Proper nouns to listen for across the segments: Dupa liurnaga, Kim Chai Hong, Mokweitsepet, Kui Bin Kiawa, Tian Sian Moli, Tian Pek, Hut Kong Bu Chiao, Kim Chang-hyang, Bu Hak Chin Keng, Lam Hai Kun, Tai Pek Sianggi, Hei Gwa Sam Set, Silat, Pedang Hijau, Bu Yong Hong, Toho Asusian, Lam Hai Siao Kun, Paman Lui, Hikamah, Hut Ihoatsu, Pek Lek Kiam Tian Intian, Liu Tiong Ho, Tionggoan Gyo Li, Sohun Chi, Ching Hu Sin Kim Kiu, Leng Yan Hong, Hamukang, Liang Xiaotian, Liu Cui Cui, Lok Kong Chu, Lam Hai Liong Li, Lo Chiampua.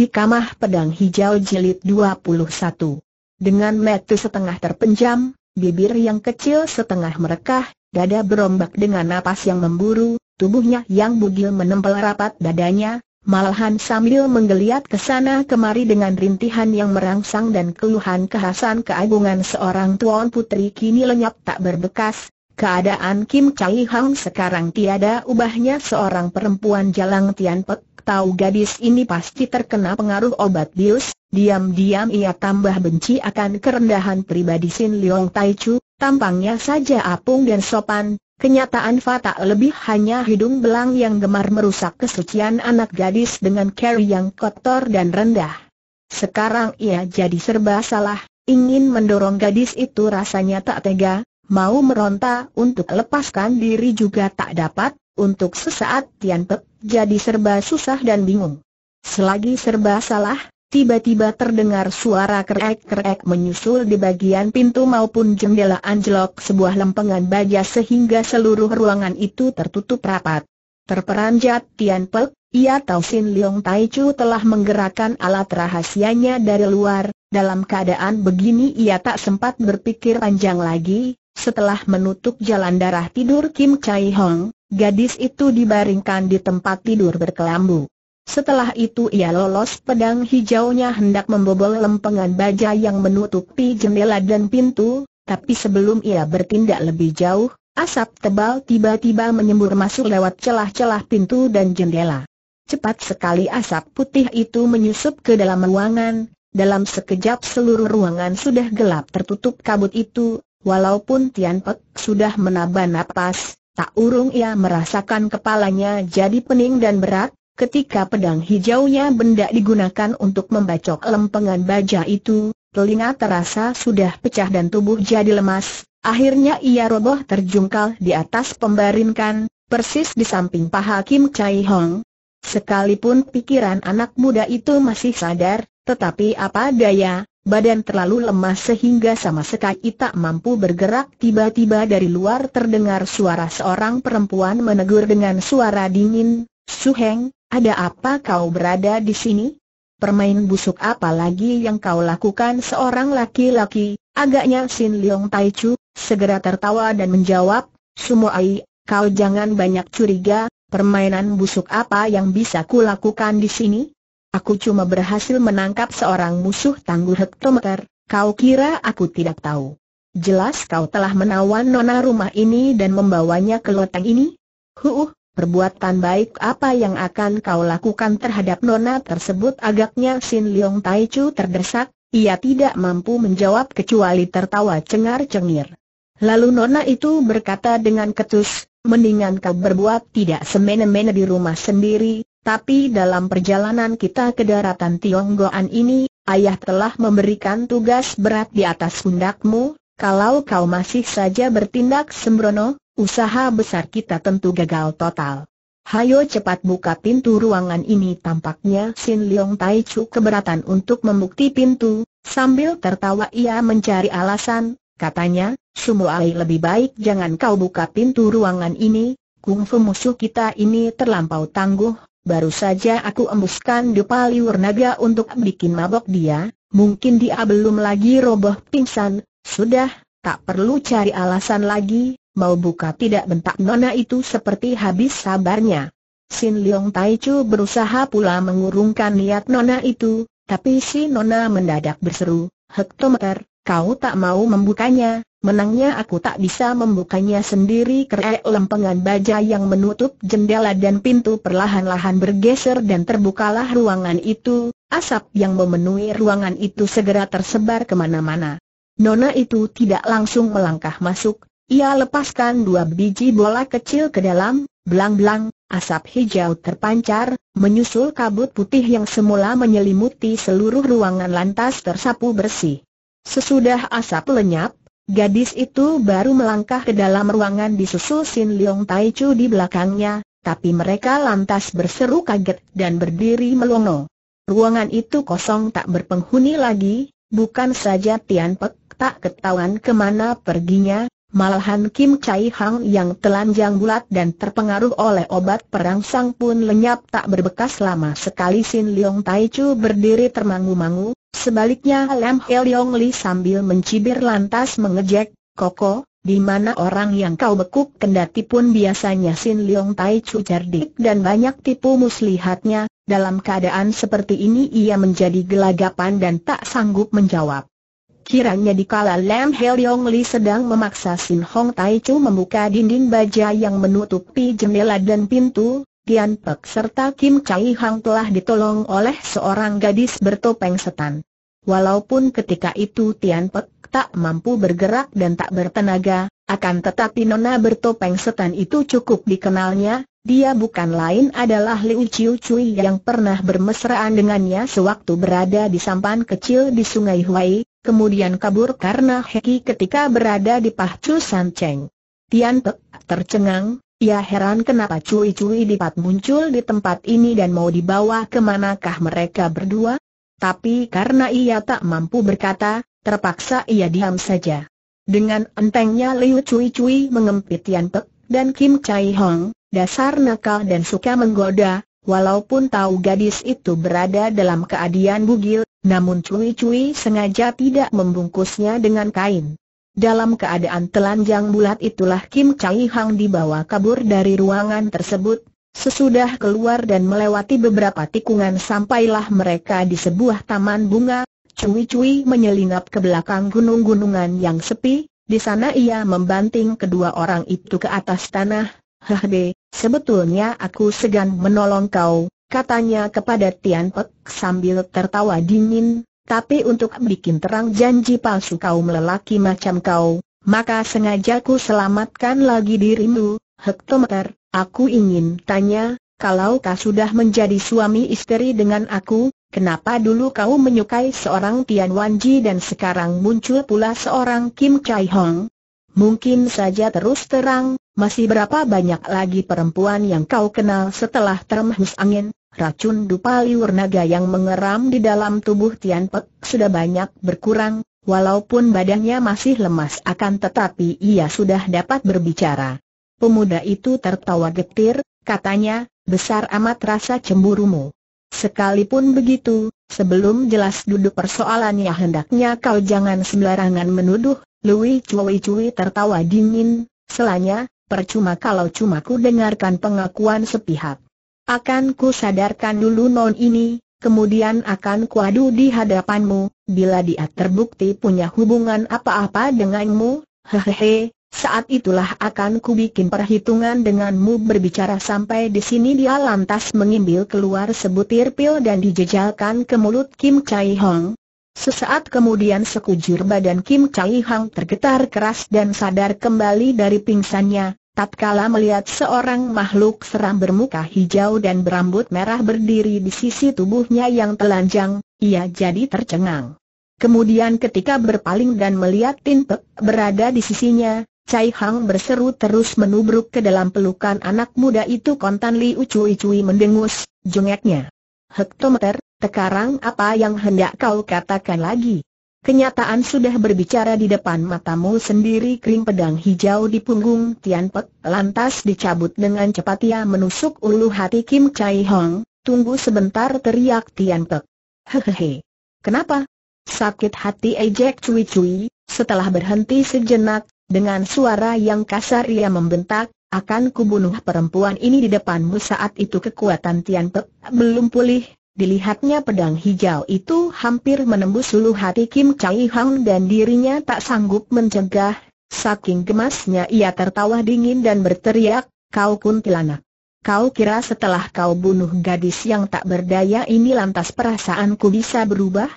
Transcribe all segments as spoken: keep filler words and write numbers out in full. Hikamah Pedang Hijau Jilid dua puluh satu. Dengan mata setengah terpenjam, bibir yang kecil setengah merekah, dada berombak dengan napas yang memburu, tubuhnya yang bugil menempel rapat dadanya, malahan sambil menggeliat ke sana kemari dengan rintihan yang merangsang dan keluhan kehasan keagungan seorang tuan putri kini lenyap tak berbekas. Keadaan Kim Chang-hyang sekarang tiada ubahnya seorang perempuan jalang. Tian Pek tahu gadis ini pasti terkena pengaruh obat bius. Diam-diam ia tambah benci akan kerendahan pribadi Sin Leong Taichu. Tampangnya saja apung dan sopan, kenyataan fatak lebih hanya hidung belang yang gemar merusak kesucian anak gadis dengan cara yang kotor dan rendah. Sekarang ia jadi serba salah, ingin mendorong gadis itu rasanya tak tega, mau meronta untuk lepaskan diri juga tak dapat. Untuk sesaat Tian Pek jadi serba susah dan bingung. Selagi serba salah, tiba-tiba terdengar suara kerek-kerek menyusul di bagian pintu maupun jendela anjlok sebuah lempengan baja sehingga seluruh ruangan itu tertutup rapat. Terperanjat Tian Pek, ia tahu Sin Leong Taichu telah menggerakkan alat rahasianya dari luar. Dalam keadaan begini ia tak sempat berpikir panjang lagi. Setelah menutup jalan darah tidur Kim Chai Hong, gadis itu dibaringkan di tempat tidur berkelambu. Setelah itu ia lolos pedang hijaunya hendak membobol lempengan baja yang menutupi jendela dan pintu, tapi sebelum ia bertindak lebih jauh, asap tebal tiba-tiba menyembur masuk lewat celah-celah pintu dan jendela. Cepat sekali asap putih itu menyusup ke dalam ruangan, dalam sekejap seluruh ruangan sudah gelap tertutup kabut itu, walaupun Tian Pek sudah menaba napas, tak urung ia merasakan kepalanya jadi pening dan berat. Ketika pedang hijaunya benda digunakan untuk membacok lempengan baja itu, telinga terasa sudah pecah dan tubuh jadi lemas. Akhirnya ia roboh terjungkal di atas pembaringkan, persis di samping paha Kim Chai Hong. Sekalipun pikiran anak muda itu masih sadar, tetapi apa daya, badan terlalu lemas sehingga sama sekali tak mampu bergerak. Tiba-tiba dari luar terdengar suara seorang perempuan menegur dengan suara dingin, "Suheng, ada apa kau berada di sini? Permain busuk apa lagi yang kau lakukan?" Seorang laki-laki, agaknya Sin Leong Taichu, segera tertawa dan menjawab, "Sumoai, kau jangan banyak curiga. Permainan busuk apa yang bisa ku lakukan di sini? Aku cuma berhasil menangkap seorang musuh tangguh hektometer. Kau kira aku tidak tahu? Jelas kau telah menawan nona rumah ini dan membawanya ke loteng ini. Huh. Perbuatan baik apa yang akan kau lakukan terhadap nona tersebut?" Agaknya Sin Leong Taichu terdesak, ia tidak mampu menjawab kecuali tertawa cengar-cengir. Lalu nona itu berkata dengan ketus, "Mendingan kau berbuat tidak semena-mena di rumah sendiri, tapi dalam perjalanan kita ke daratan Tionggoan ini, ayah telah memberikan tugas berat di atas pundakmu. Kalau kau masih saja bertindak sembrono, usaha besar kita tentu gagal total. Hayo cepat buka pintu ruangan ini." Tampaknya Sin Leong Taichu keberatan untuk membuka pintu. Sambil tertawa ia mencari alasan. Katanya, "Sumoai, lebih baik jangan kau buka pintu ruangan ini. Kungfu musuh kita ini terlampau tangguh. Baru saja aku embuskan Dupa liurnaga untuk bikin mabok dia. Mungkin dia belum lagi roboh pingsan." "Sudah, tak perlu cari alasan lagi. Mau buka tidak?" bentak nona itu seperti habis sabarnya. Sin Leong Taichu berusaha pula mengurungkan niat nona itu, tapi si nona mendadak berseru, "Hektometer, kau tak mau membukanya. Menangnya aku tak bisa membukanya sendiri." Kerek lempengan baja yang menutup jendela dan pintu perlahan-lahan bergeser dan terbukalah ruangan itu. Asap yang memenuhi ruangan itu segera tersebar kemana-mana. Nona itu tidak langsung melangkah masuk. Ia lepaskan dua biji bola kecil ke dalam, belang-belang, asap hijau terpancar, menyusul kabut putih yang semula menyelimuti seluruh ruangan lantas tersapu bersih. Sesudah asap lenyap, gadis itu baru melangkah ke dalam ruangan disusul Sin Leong Taichu di belakangnya, tapi mereka lantas berseru kaget dan berdiri melongo. Ruangan itu kosong tak berpenghuni lagi, bukan saja Tian Pek tak ketahuan kemana perginya, Malahan Kim Chai-hang yang telanjang bulat dan terpengaruh oleh obat perangsang pun lenyap tak berbekas lama sekali. Sin Leong Taichu berdiri termangu-mangu, sebaliknya Lam Hai Liong Li sambil mencibir lantas mengejek, "Koko, di mana orang yang kau bekuk?" Kendati pun biasanya Sin Leong Taichu cerdik dan banyak tipu muslihatnya, dalam keadaan seperti ini ia menjadi gelagapan dan tak sanggup menjawab. Kiranya dikala Lam Hai Liong Li sedang memaksa Sin Leong Taichu membuka dinding baja yang menutupi jendela dan pintu, Tian Pek serta Kim Chai-hang telah ditolong oleh seorang gadis bertopeng setan. Walaupun ketika itu Tian Pek tak mampu bergerak dan tak bertenaga, akan tetapi nona bertopeng setan itu cukup dikenalnya. Dia bukan lain adalah Liu Cui Cui yang pernah bermesraan dengannya sewaktu berada di sampan kecil di Sungai Huai, kemudian kabur karena heki ketika berada di Pahcu San Cheng. Tian Pek tercengang, ia heran kenapa Cui Cui dapat muncul di tempat ini dan mau dibawa kemanakah mereka berdua. Tapi karena ia tak mampu berkata, terpaksa ia diam saja. Dengan entengnya Liu Cui Cui mengempit Tian Pek dan Kim Chai Hong, dasar nakal dan suka menggoda. Walaupun tahu gadis itu berada dalam keadaan bugil, namun Cui-Cui sengaja tidak membungkusnya dengan kain. Dalam keadaan telanjang bulat itulah Kim Chai-hang dibawa kabur dari ruangan tersebut. Sesudah keluar dan melewati beberapa tikungan sampailah mereka di sebuah taman bunga. Cui-Cui menyelinap ke belakang gunung-gunungan yang sepi. Di sana ia membanting kedua orang itu ke atas tanah. "Hehde, sebetulnya aku segan menolong kau," katanya kepada Tian Pek sambil tertawa dingin, "tapi untuk bikin terang janji palsu kaum lelaki macam kau, maka sengaja ku selamatkan lagi dirimu. Hektometer, aku ingin tanya, kalau kau sudah menjadi suami istri dengan aku, kenapa dulu kau menyukai seorang Tian Wanji dan sekarang muncul pula seorang Kim Chai Hong? Mungkin saja terus terang, masih berapa banyak lagi perempuan yang kau kenal setelah terhembus angin?" Racun dupa liurnaga yang mengeram di dalam tubuh Tian Pek sudah banyak berkurang, walaupun badannya masih lemas akan tetapi ia sudah dapat berbicara. Pemuda itu tertawa getir, katanya, "Besar amat rasa cemburumu. Sekalipun begitu, sebelum jelas duduk persoalannya hendaknya kau jangan sembarangan menuduh." Liu Cui-Cui tertawa dingin, selanya, "Percuma kalau cuma ku dengarkan pengakuan sepihak. Akan ku sadarkan dulu non ini, kemudian akan kuadu di hadapanmu, bila dia terbukti punya hubungan apa-apa denganmu, hehehe, saat itulah akan ku bikin perhitungan denganmu." Berbicara sampai di sini dia lantas mengambil keluar sebutir pil dan dijejalkan ke mulut Kim Chai Hong. Sesaat kemudian sekujur badan Kim Chai Hong tergetar keras dan sadar kembali dari pingsannya. Tatkala melihat seorang makhluk seram bermuka hijau dan berambut merah berdiri di sisi tubuhnya yang telanjang, ia jadi tercengang. Kemudian ketika berpaling dan melihat Tian Pek berada di sisinya, Chai Hang berseru terus menubruk ke dalam pelukan anak muda itu. Kontan Liu Cui-Cui mendengus, jengeknya, "Hektometer, sekarang apa yang hendak kau katakan lagi? Kenyataan sudah berbicara di depan matamu sendiri." Kering pedang hijau di punggung Tian Pek lantas dicabut dengan cepat. Ia menusuk ulu hati Kim Chai Hong. "Tunggu sebentar," teriak Tian Pek. "Hehehe, kenapa? Sakit hati?" ejek Cui Cui. Setelah berhenti sejenak, dengan suara yang kasar ia membentak, "Akan kubunuh perempuan ini di depanmu." Saat itu kekuatan Tian Pek belum pulih. Dilihatnya pedang hijau itu hampir menembus ulu hati Kim Chai Hang dan dirinya tak sanggup mencegah. Saking gemasnya ia tertawa dingin dan berteriak, "Kau kuntilanak! Kau kira setelah kau bunuh gadis yang tak berdaya ini lantas perasaanku bisa berubah?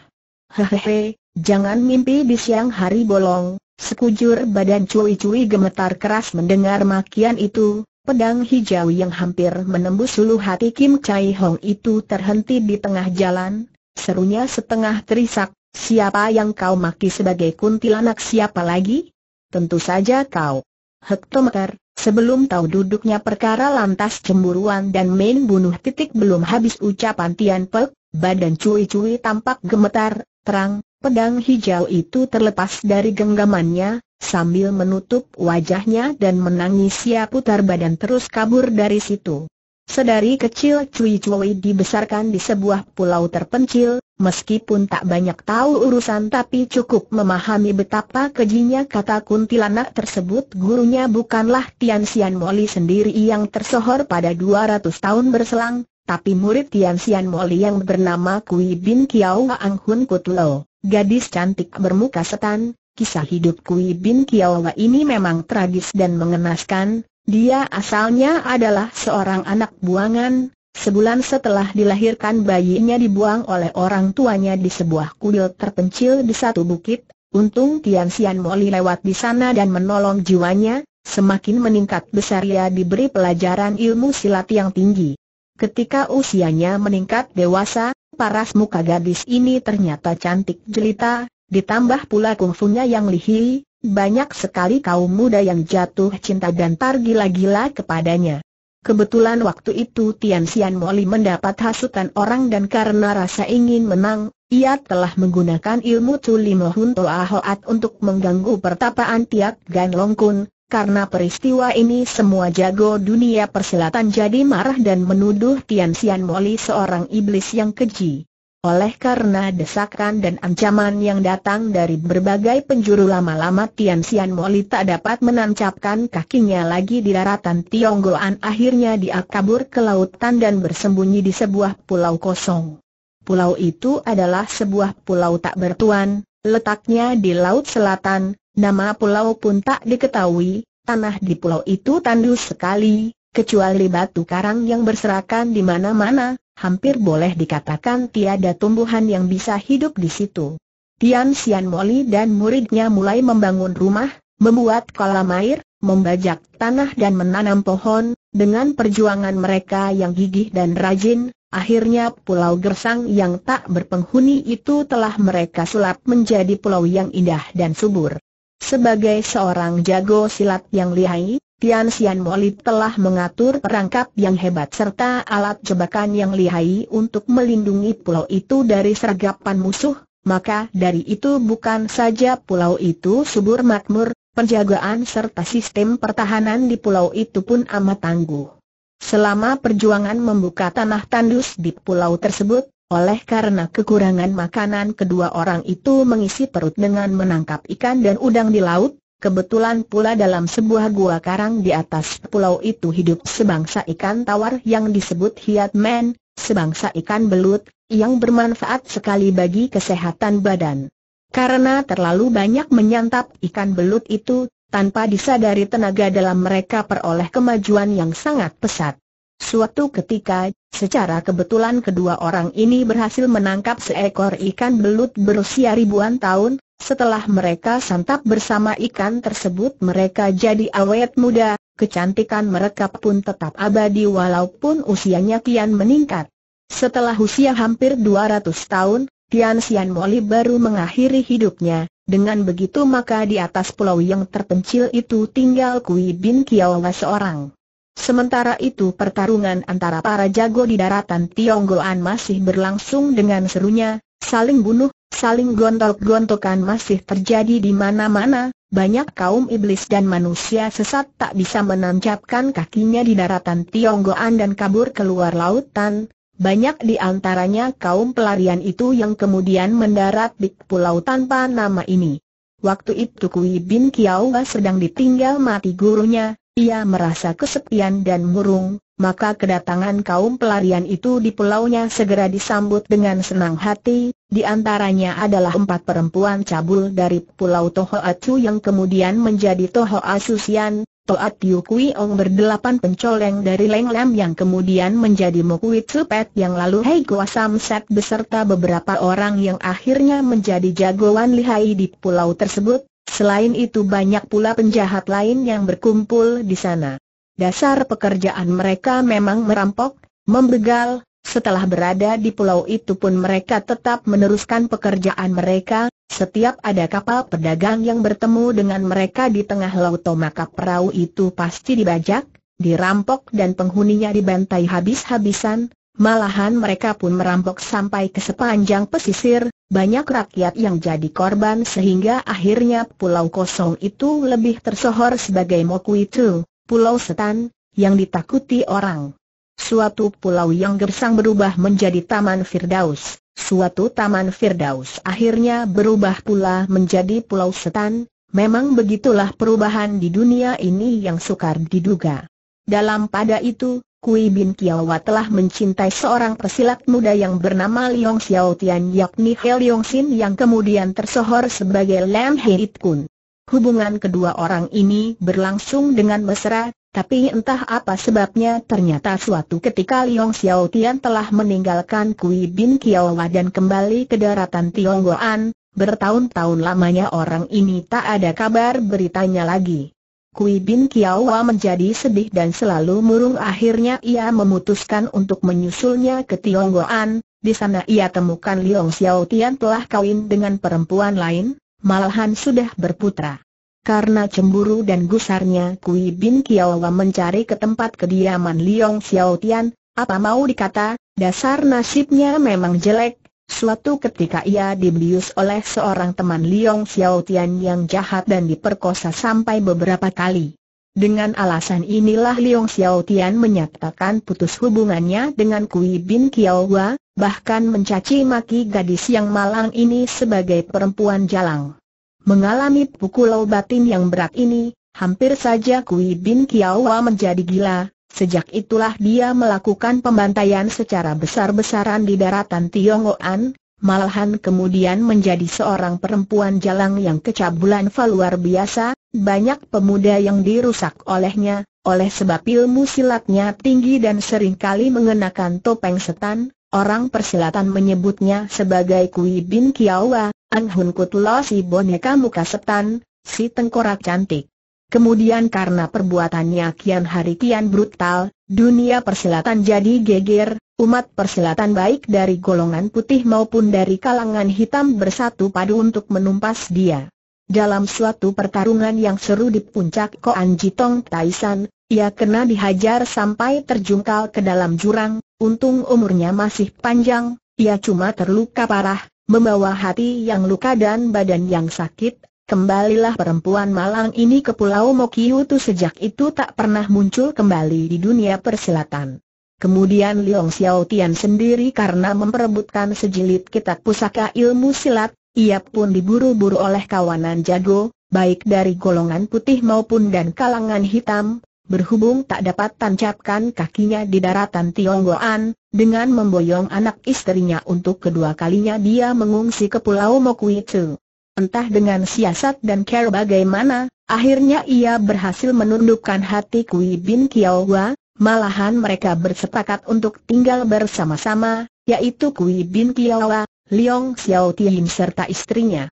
Hehehe, jangan mimpi di siang hari bolong." Sekujur badan Cui-Cui gemetar keras mendengar makian itu. Pedang hijau yang hampir menembus ulu hati Kim Chai Hong itu terhenti di tengah jalan. Serunya setengah terisak, "Siapa yang kau maki sebagai kuntilanak? Siapa lagi? Tentu saja kau. Hektometer, sebelum tahu duduknya perkara lantas cemburuan dan main bunuh." Titik belum habis ucapan Tian Pek, badan Cui-Cui tampak gemetar. Terang, Pedang hijau itu terlepas dari genggamannya, sambil menutup wajahnya dan menangis ia putar badan terus kabur dari situ. Sedari kecil Cui Cui dibesarkan di sebuah pulau terpencil, meskipun tak banyak tahu urusan tapi cukup memahami betapa kejinya kata kuntilanak tersebut. Gurunya bukanlah Tian Sian Moli sendiri yang tersohor pada dua ratus tahun berselang, tapi murid Tian Sian Moli yang bernama Kui Bin Kiawa Anghun Kutlo, gadis cantik bermuka setan. Kisah hidup Kui Bin Kiawa ini memang tragis dan mengenaskan. Dia asalnya adalah seorang anak buangan. Sebulan setelah dilahirkan bayinya dibuang oleh orang tuanya di sebuah kuil terpencil di satu bukit. Untung Tian Sian Moli lewat di sana dan menolong jiwanya. Semakin meningkat besar ia diberi pelajaran ilmu silat yang tinggi. Ketika usianya meningkat dewasa, paras muka gadis ini ternyata cantik jelita. Ditambah pula kungfunya yang lihai. Banyak sekali kaum muda yang jatuh cinta dan tergila-gila kepadanya. Kebetulan waktu itu Tian Sian Moli mendapat hasutan orang dan karena rasa ingin menang, ia telah menggunakan ilmu Tulimohun Toa Hoat untuk mengganggu pertapaan Tiak Gan Long Kun. Karena peristiwa ini semua jago dunia persilatan jadi marah dan menuduh Tian Sian Moli seorang iblis yang keji. Oleh karena desakan dan ancaman yang datang dari berbagai penjuru lama-lama Tian Sian Moli tak dapat menancapkan kakinya lagi di daratan Tionggoan. Akhirnya dia kabur ke lautan dan bersembunyi di sebuah pulau kosong. Pulau itu adalah sebuah pulau tak bertuan, letaknya di laut selatan, nama pulau pun tak diketahui, tanah di pulau itu tandus sekali, kecuali batu karang yang berserakan di mana-mana. Hampir boleh dikatakan tiada tumbuhan yang bisa hidup di situ. Tian Sian Moli dan muridnya mulai membangun rumah, membuat kolam air, membajak tanah dan menanam pohon. Dengan perjuangan mereka yang gigih dan rajin, akhirnya pulau gersang yang tak berpenghuni itu telah mereka sulap menjadi pulau yang indah dan subur. Sebagai seorang jago silat yang lihai, Tian Sian Moli telah mengatur perangkap yang hebat serta alat jebakan yang lihai untuk melindungi pulau itu dari sergapan musuh. Maka dari itu bukan saja pulau itu subur makmur, penjagaan serta sistem pertahanan di pulau itu pun amat tangguh. Selama perjuangan membuka tanah tandus di pulau tersebut, oleh karena kekurangan makanan kedua orang itu mengisi perut dengan menangkap ikan dan udang di laut. Kebetulan pula dalam sebuah gua karang di atas pulau itu hidup sebangsa ikan tawar yang disebut hiat men, sebangsa ikan belut, yang bermanfaat sekali bagi kesehatan badan. Karena terlalu banyak menyantap ikan belut itu, tanpa disadari tenaga dalam mereka peroleh kemajuan yang sangat pesat. Suatu ketika, secara kebetulan kedua orang ini berhasil menangkap seekor ikan belut berusia ribuan tahun. Setelah mereka santap bersama ikan tersebut mereka jadi awet muda, kecantikan mereka pun tetap abadi walaupun usianya kian meningkat. Setelah usia hampir dua ratus tahun, Tian Sian Moli baru mengakhiri hidupnya. Dengan begitu maka di atas pulau yang terpencil itu tinggal Kui Bin Kiawa seorang. Sementara itu pertarungan antara para jago di daratan Tionggoan masih berlangsung dengan serunya, saling bunuh. Saling gontok-gontokan masih terjadi di mana-mana, banyak kaum iblis dan manusia sesat tak bisa menancapkan kakinya di daratan Tionggoan dan kabur keluar lautan. Banyak di antaranya kaum pelarian itu yang kemudian mendarat di pulau tanpa nama ini. Waktu itu Kui Bin Kiawa sedang ditinggal mati gurunya, ia merasa kesepian dan murung. Maka kedatangan kaum pelarian itu di pulaunya segera disambut dengan senang hati. Di antaranya adalah empat perempuan cabul dari pulau Toho Asusian yang kemudian menjadi Toho Asusian, Toat Liu Cui Ong berdelapan pencoleng dari Leng Lam yang kemudian menjadi Mokweitsepet yang lalu Hei Gwa Sam Set beserta beberapa orang yang akhirnya menjadi jagoan lihai di pulau tersebut. Selain itu banyak pula penjahat lain yang berkumpul di sana. Dasar pekerjaan mereka memang merampok, membegal. Setelah berada di pulau itu pun mereka tetap meneruskan pekerjaan mereka. Setiap ada kapal pedagang yang bertemu dengan mereka di tengah laut maka perahu itu pasti dibajak, dirampok dan penghuninya dibantai habis-habisan. Malahan mereka pun merampok sampai ke sepanjang pesisir, banyak rakyat yang jadi korban sehingga akhirnya pulau kosong itu lebih tersohor sebagai Mokweitsepet, pulau setan, yang ditakuti orang. Suatu pulau yang gersang berubah menjadi Taman Firdaus. Suatu Taman Firdaus akhirnya berubah pula menjadi pulau setan. Memang begitulah perubahan di dunia ini yang sukar diduga. Dalam pada itu, Kui Bin Kiawa telah mencintai seorang pesilat muda yang bernama Liang Xiaotian yakni Hei Leong Sin yang kemudian tersohor sebagai Lam Hai Kun. Hubungan kedua orang ini berlangsung dengan mesra. Tapi entah apa sebabnya ternyata suatu ketika Liang Xiaotian telah meninggalkan Kui Bin Kiawa dan kembali ke daratan Tionggoan. Bertahun-tahun lamanya orang ini tak ada kabar beritanya lagi. Kui Bin Kiawa menjadi sedih dan selalu murung. Akhirnya ia memutuskan untuk menyusulnya ke Tionggoan. Di sana ia temukan Liang Xiaotian telah kawin dengan perempuan lain, malahan sudah berputra. Karena cemburu dan gusarnya, Kui Bin Kiawa mencari ke tempat kediaman Liang Xiaotian. Apa mau dikata, dasar nasibnya memang jelek. Suatu ketika ia dibius oleh seorang teman Liang Xiaotian yang jahat dan diperkosa sampai beberapa kali. Dengan alasan inilah Liang Xiaotian menyatakan putus hubungannya dengan Kui Bin Kiawa, bahkan mencaci maki gadis yang malang ini sebagai perempuan jalang. Mengalami pukulan batin yang berat ini, hampir saja Kui Bin Kiawa menjadi gila. Sejak itulah dia melakukan pembantaian secara besar-besaran di daratan Tionggoan, malahan kemudian menjadi seorang perempuan jalang yang kecabulan luar biasa. Banyak pemuda yang dirusak olehnya, oleh sebab ilmu silatnya tinggi dan seringkali mengenakan topeng setan. Orang persilatan menyebutnya sebagai Kui Bin Kiawa. Ang Hun Kutlo si boneka muka setan, si tengkorak cantik. Kemudian karena perbuatannya kian hari kian brutal, dunia persilatan jadi geger. Umat persilatan baik dari golongan putih maupun dari kalangan hitam bersatu padu untuk menumpas dia. Dalam suatu pertarungan yang seru di puncak Koan Jitong Taisan, ia kena dihajar sampai terjungkal ke dalam jurang. Untung umurnya masih panjang, ia cuma terluka parah, membawa hati yang luka dan badan yang sakit. Kembalilah perempuan malang ini ke Pulau Mokweitsepet. Sejak itu tak pernah muncul kembali di dunia persilatan. Kemudian Liang Xiaotian sendiri karena memperebutkan sejilid kitab pusaka ilmu silat, ia pun diburu-buru oleh kawanan jago, baik dari golongan putih maupun dan kalangan hitam. Berhubung tak dapat tancapkan kakinya di daratan Tionggoan, dengan memboyong anak istrinya untuk kedua kalinya dia mengungsi ke Pulau Mokweitsepet. Entah dengan siasat dan cara bagaimana, akhirnya ia berhasil menundukkan hati Kui Bin Kiawa. Malahan mereka bersepakat untuk tinggal bersama-sama, yaitu Kui Bin Kiawa, Liang Xiaotian serta istrinya.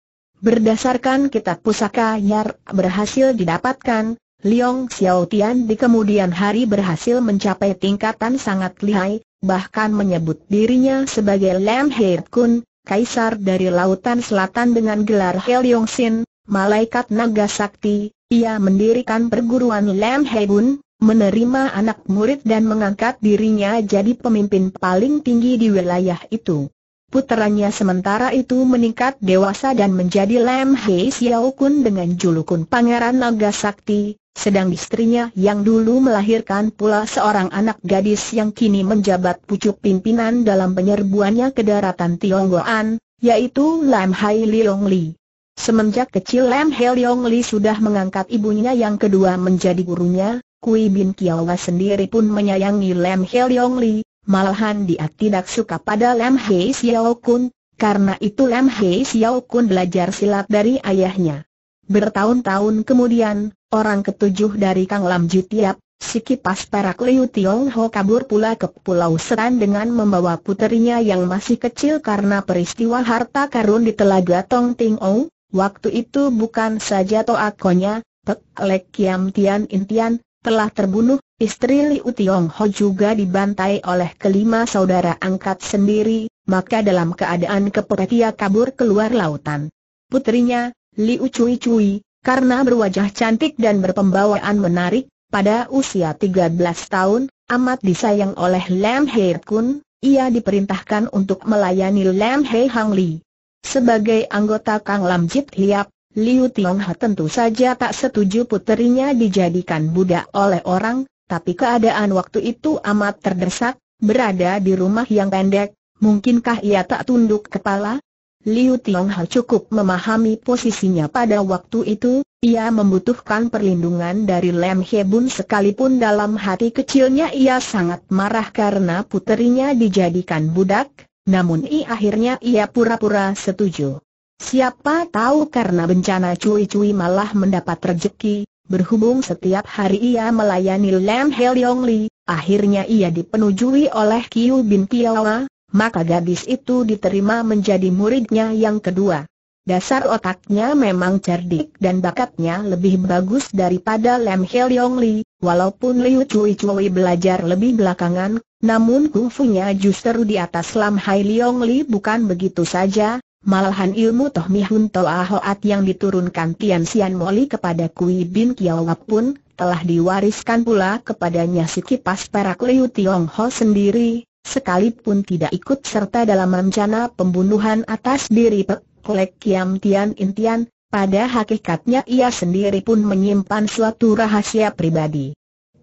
Berdasarkan kitab pusaka yang berhasil didapatkan, Liang Xiaotian di kemudian hari berhasil mencapai tingkatan sangat lihai, bahkan menyebut dirinya sebagai Lam Hai Kun, Kaisar dari Lautan Selatan dengan gelar Hei Leong Sin, Malaikat Naga Sakti. Ia mendirikan perguruan Lam Hai Kun, menerima anak murid dan mengangkat dirinya jadi pemimpin paling tinggi di wilayah itu. Puteranya sementara itu meningkat dewasa dan menjadi Lam Hai Siao Kun dengan julukan Pangeran Naga Sakti, sedang istrinya yang dulu melahirkan pula seorang anak gadis yang kini menjabat pucuk pimpinan dalam penyerbuannya ke daratan Tionggoan, yaitu Lam Hai Liong Li. Semenjak kecil Lam Hai Liong Li sudah mengangkat ibunya yang kedua menjadi gurunya. Kui Bin Kiawa sendiri pun menyayangi Lam Hai Liong Li. Malahan dia tidak suka pada Lam Hai Siao Kun, karena itu Lam Hai Siao Kun belajar silat dari ayahnya. Bertahun-tahun kemudian, orang ketujuh dari Kang Lam Jit Hiap, si kipas perak Liu Tiong Ho kabur pula ke Pulau Setan dengan membawa puterinya yang masih kecil karena peristiwa harta karun di Telaga Tong Ting Ou. Waktu itu bukan saja toakonya, Pek Lek Kiam Tian Intian, telah terbunuh. Istri Liu Tiong Ho juga dibantai oleh kelima saudara angkat sendiri, maka dalam keadaan kepepet ia kabur keluar lautan. Putrinya, Liu Cui Cui, karena berwajah cantik dan berpembawaan menarik, pada usia tiga belas tahun, amat disayang oleh Lam Hai Kun, ia diperintahkan untuk melayani Lam Hai Hang Li. Sebagai anggota Kang Lam Jit Hiap, Liu Tiong Ho tentu saja tak setuju puterinya dijadikan budak oleh orang, tapi keadaan waktu itu amat terdesak, berada di rumah yang pendek, mungkinkah ia tak tunduk kepala? Liu Tiong Ho cukup memahami posisinya pada waktu itu, ia membutuhkan perlindungan dari Lam He Bun sekalipun dalam hati kecilnya ia sangat marah karena puterinya dijadikan budak, namun i akhirnya ia pura-pura setuju. Siapa tahu karena bencana cui-cui malah mendapat rezeki, berhubung setiap hari ia melayani Lam Hai Liong Li, akhirnya ia dipenujui oleh Kui Bin Kiawa, maka gadis itu diterima menjadi muridnya yang kedua. Dasar otaknya memang cerdik dan bakatnya lebih bagus daripada Lam Hai Liong Li, walaupun Liu Cui Cui belajar lebih belakangan, namun kungfunya justru di atas Lam Hai Liong Li bukan begitu saja, malahan ilmu Toh Mihun Toa Hoat yang diturunkan Tian Sian Moli kepada Kui Bin Kiawa pun telah diwariskan pula kepadanya si kipas perak Liu Tiong Ho sendiri, sekalipun tidak ikut serta dalam rencana pembunuhan atas diri Pek Lek Kiam Tian Intian, pada hakikatnya ia sendiri pun menyimpan suatu rahasia pribadi.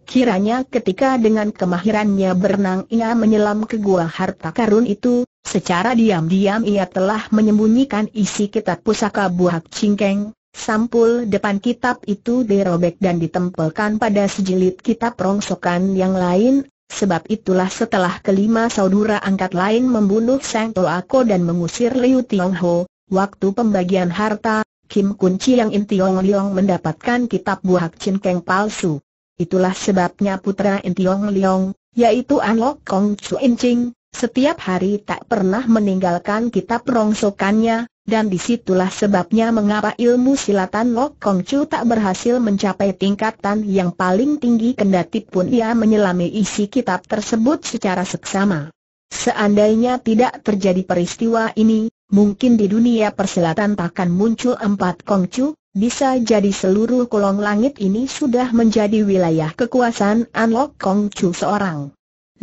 Kiranya ketika dengan kemahirannya berenang ia menyelam ke gua harta karun itu, secara diam-diam ia telah menyembunyikan isi kitab pusaka Bu Hak Chin Keng. Sampul depan kitab itu dirobek dan ditempelkan pada sejilid kitab rongsokan yang lain. Sebab itulah setelah kelima saudara angkat lain membunuh Sang Toa Ko dan mengusir Liu Tiong Ho, waktu pembagian harta, Kim Kunci yang Intiong Liong mendapatkan kitab Bu Hak Chin Keng palsu. Itulah sebabnya putra Intiong Liong, yaitu An Lok Kong Chu Incing, setiap hari tak pernah meninggalkan kitab rongsokannya, dan disitulah sebabnya mengapa ilmu silatan Lok Kong Chu tak berhasil mencapai tingkatan yang paling tinggi kendati pun ia menyelami isi kitab tersebut secara seksama. Seandainya tidak terjadi peristiwa ini, mungkin di dunia persilatan takkan muncul empat Kong Chu, bisa jadi seluruh kolong langit ini sudah menjadi wilayah kekuasaan An Lok Kong Chu seorang.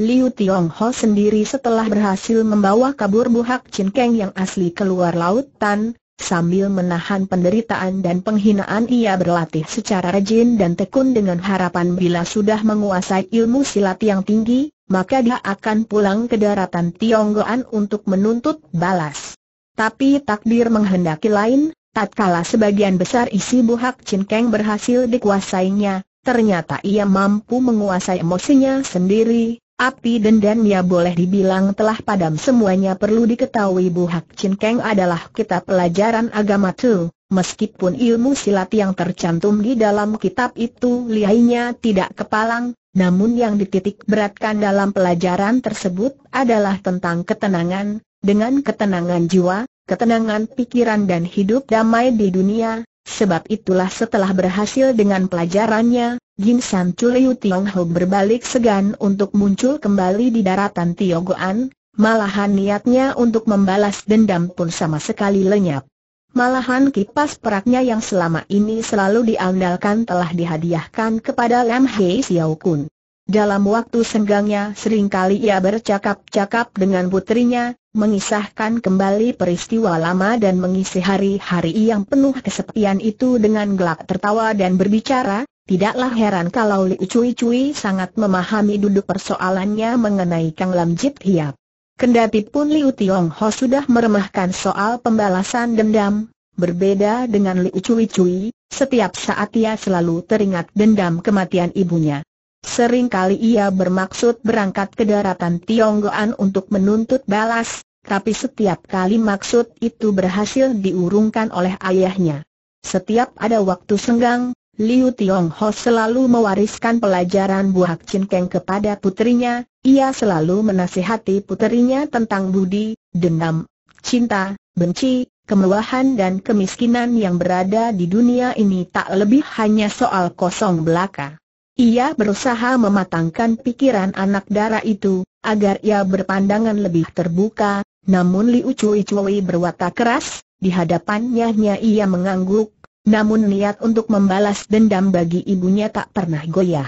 Liu Tiong Ho sendiri setelah berhasil membawa kabur Bu Hak Chin Keng yang asli keluar lautan, sambil menahan penderitaan dan penghinaan ia berlatih secara rajin dan tekun dengan harapan bila sudah menguasai ilmu silat yang tinggi, maka dia akan pulang ke daratan Tionggoan untuk menuntut balas. Tapi takdir menghendaki lain, tatkala sebagian besar isi Bu Hak Chin Keng berhasil dikuasainya, ternyata ia mampu menguasai emosinya sendiri. Api dendamnya boleh dibilang telah padam semuanya. Perlu diketahui Bu Hak Chin Keng adalah kitab pelajaran agama Tu, meskipun ilmu silat yang tercantum di dalam kitab itu lihainya tidak kepalang, namun yang dititik beratkan dalam pelajaran tersebut adalah tentang ketenangan, dengan ketenangan jiwa, ketenangan pikiran dan hidup damai di dunia. Sebab itulah setelah berhasil dengan pelajarannya, Jin San Chu Liu Tiong Ho berbalik segan untuk muncul kembali di daratan Tionggoan, malahan niatnya untuk membalas dendam pun sama sekali lenyap. Malahan kipas peraknya yang selama ini selalu diandalkan telah dihadiahkan kepada Lam Hai Siao Kun. Dalam waktu senggangnya seringkali ia bercakap-cakap dengan putrinya, mengisahkan kembali peristiwa lama dan mengisi hari-hari yang penuh kesepian itu dengan gelak tertawa dan berbicara. Tidaklah heran kalau Liu Cui Cui sangat memahami duduk persoalannya mengenai Kang Lam Jit Hiap. Kendati pun Liu Tiong Ho sudah meremehkan soal pembalasan dendam, berbeda dengan Liu Cui Cui, setiap saat ia selalu teringat dendam kematian ibunya. Seringkali ia bermaksud berangkat ke daratan Tionggoan untuk menuntut balas, tapi setiap kali maksud itu berhasil diurungkan oleh ayahnya. Setiap ada waktu senggang, Liu Tiong Ho selalu mewariskan pelajaran Bu Hak Chin Keng kepada putrinya, ia selalu menasihati putrinya tentang budi, dendam, cinta, benci, kemewahan dan kemiskinan yang berada di dunia ini tak lebih hanya soal kosong belaka. Ia berusaha mematangkan pikiran anak dara itu, agar ia berpandangan lebih terbuka, namun Liu Cui Cui berwatak keras, di hadapannya ia mengangguk, namun niat untuk membalas dendam bagi ibunya tak pernah goyah.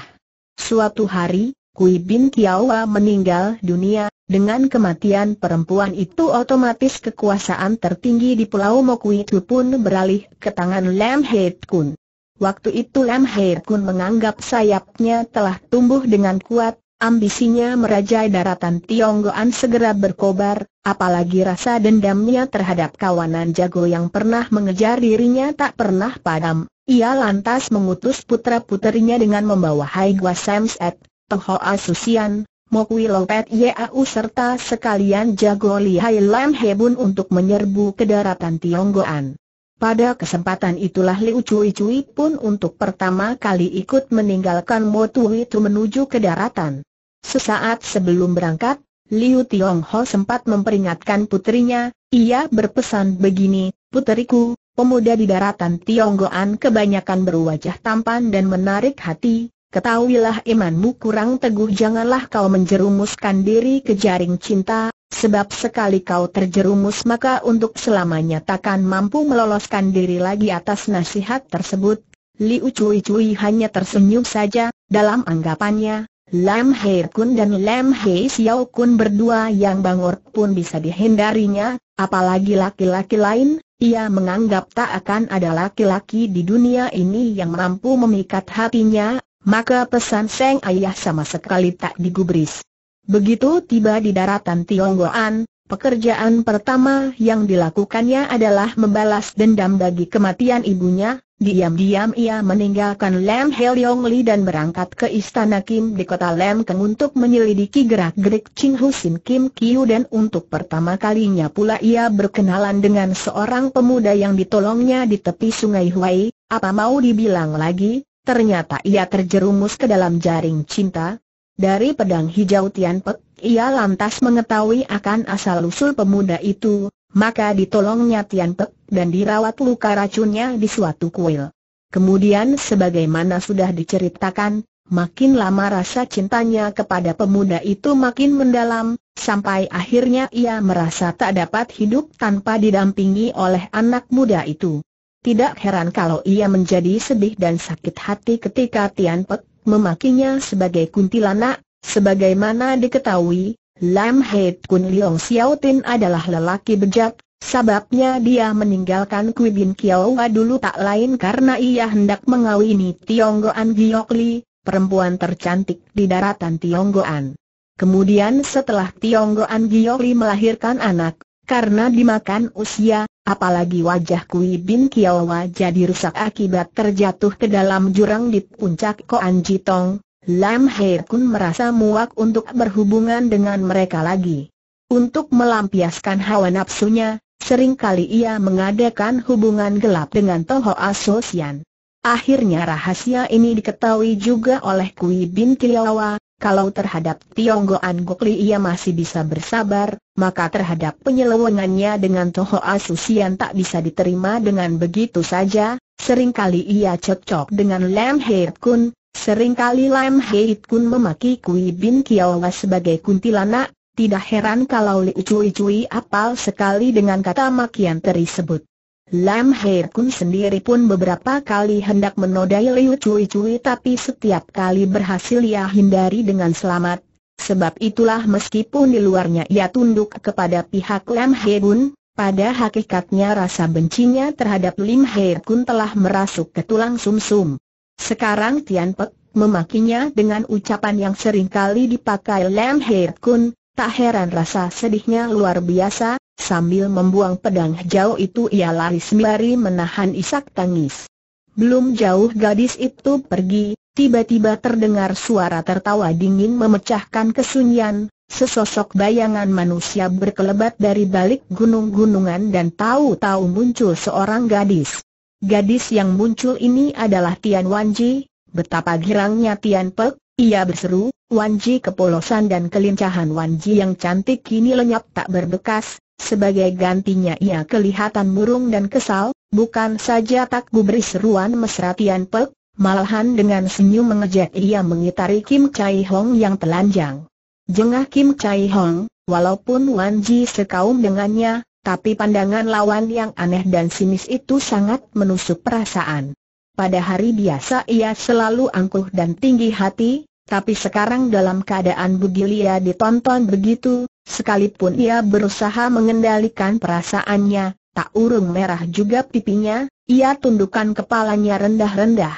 Suatu hari, Kui Bin Kiawa meninggal dunia, Dengan kematian perempuan itu otomatis kekuasaan tertinggi di Pulau Mokweitsepet pun beralih ke tangan Lam Hai Kun. Waktu itu Lam Hai Kun menganggap sayapnya telah tumbuh dengan kuat, ambisinya merajai daratan Tionggoan segera berkobar, apalagi rasa dendamnya terhadap kawanan jago yang pernah mengejar dirinya tak pernah padam. Ia lantas mengutus putra-puterinya dengan membawa Hei Gwa Sam Set, Toho Asusian, Mokweitsepet Yau serta sekalian jago lihai Lam Hai Bun untuk menyerbu ke daratan Tionggoan. Pada kesempatan itulah Liu Cui Cui pun untuk pertama kali ikut meninggalkan Mokweitsepet menuju ke daratan. Sesaat sebelum berangkat, Liu Tiong Ho sempat memperingatkan putrinya. Ia berpesan begini, "Putriku, pemuda di daratan Tionggoan kebanyakan berwajah tampan dan menarik hati. Ketahuilah imanmu kurang teguh, janganlah kau menjerumuskan diri ke jaring cinta, sebab sekali kau terjerumus maka untuk selamanya takkan mampu meloloskan diri lagi." Atas nasihat tersebut, Liu Cui Cui hanya tersenyum saja. Dalam anggapannya, Lam Hai Kun dan Lam Hai Siao Kun berdua yang bangor pun bisa dihindarinya, apalagi laki-laki lain. Ia menganggap tak akan ada laki-laki di dunia ini yang mampu memikat hatinya. Maka pesan sang ayah sama sekali tak digubris. Begitu tiba di daratan Tionggoan, pekerjaan pertama yang dilakukannya adalah membalas dendam bagi kematian ibunya. Diam-diam ia meninggalkan Lam Hai Liong Li dan berangkat ke istana Kim di kota Lam Keng untuk menyelidiki gerak-gerik Ching Hu Sin Kim Kiu, dan untuk pertama kalinya pula ia berkenalan dengan seorang pemuda yang ditolongnya di tepi sungai Huai. Apa mau dibilang lagi? Ternyata ia terjerumus ke dalam jaring cinta. Dari pedang hijau Tian Pek, ia lantas mengetahui akan asal-usul pemuda itu, maka ditolongnya Tian Pek dan dirawat luka racunnya di suatu kuil. Kemudian sebagaimana sudah diceritakan, makin lama rasa cintanya kepada pemuda itu makin mendalam, sampai akhirnya ia merasa tak dapat hidup tanpa didampingi oleh anak muda itu. Tidak heran kalau ia menjadi sedih dan sakit hati ketika Tian Pek memakinya sebagai kuntilanak. Sebagaimana diketahui, Lam Hai Kun Liang Xiaotian adalah lelaki bejat. Sebabnya dia meninggalkan Kui Bin Kiawa dulu tak lain karena ia hendak mengawini Tionggoan Gyo Li, perempuan tercantik di daratan Tionggoan. Kemudian setelah Tionggoan Gyo Li melahirkan anak, karena dimakan usia, apalagi wajah Kui Bin Kiawa jadi rusak akibat terjatuh ke dalam jurang di puncak Koan Jitong, Lam Hai Kun merasa muak untuk berhubungan dengan mereka lagi. Untuk melampiaskan hawa nafsunya, seringkali ia mengadakan hubungan gelap dengan Toho Asusian. Akhirnya rahasia ini diketahui juga oleh Kui Bin Kiawa. Kalau terhadap Tionggoan Gyo Li ia masih bisa bersabar, maka terhadap penyelewengannya dengan Toho Asusian tak bisa diterima dengan begitu saja. Seringkali ia cekcok dengan Lam Hai Kun, seringkali Lam Hai Kun memaki Kui Bin Kiawa sebagai kuntilanak. Tidak heran kalau Liu Cui Cui apal sekali dengan kata makian tersebut. Lam Hai Kun sendiri pun beberapa kali hendak menodai Liu Cui Cui, tapi setiap kali berhasil ia hindari dengan selamat. Sebab itulah meskipun di luarnya ia tunduk kepada pihak Lam Hai Kun, pada hakikatnya rasa bencinya terhadap Lam Hai Kun telah merasuk ke tulang sumsum. Sekarang Tian Pek memakinya dengan ucapan yang seringkali dipakai Lam Hai Kun. Tak heran rasa sedihnya luar biasa. Sambil membuang pedang hijau itu ia lari sembari menahan isak tangis. Belum jauh gadis itu pergi, tiba-tiba terdengar suara tertawa dingin memecahkan kesunyian. Sesosok bayangan manusia berkelebat dari balik gunung-gunungan dan tahu-tahu muncul seorang gadis. Gadis yang muncul ini adalah Tian Wanji. Betapa girangnya Tian Pek, ia berseru, "Wanji!" Kepolosan dan kelincahan Wanji yang cantik kini lenyap tak berbekas. Sebagai gantinya ia kelihatan murung dan kesal. Bukan saja tak gubris seruan mesra Tian Pek, malahan dengan senyum mengejek ia mengitari Kim Chai Hong yang telanjang. Jengah Kim Chai Hong, walaupun Wanji sekaum dengannya, tapi pandangan lawan yang aneh dan sinis itu sangat menusuk perasaan. Pada hari biasa ia selalu angkuh dan tinggi hati, tapi sekarang dalam keadaan budilia ditonton begitu, Sekalipun ia berusaha mengendalikan perasaannya, tak urung merah juga pipinya, ia tundukkan kepalanya rendah-rendah.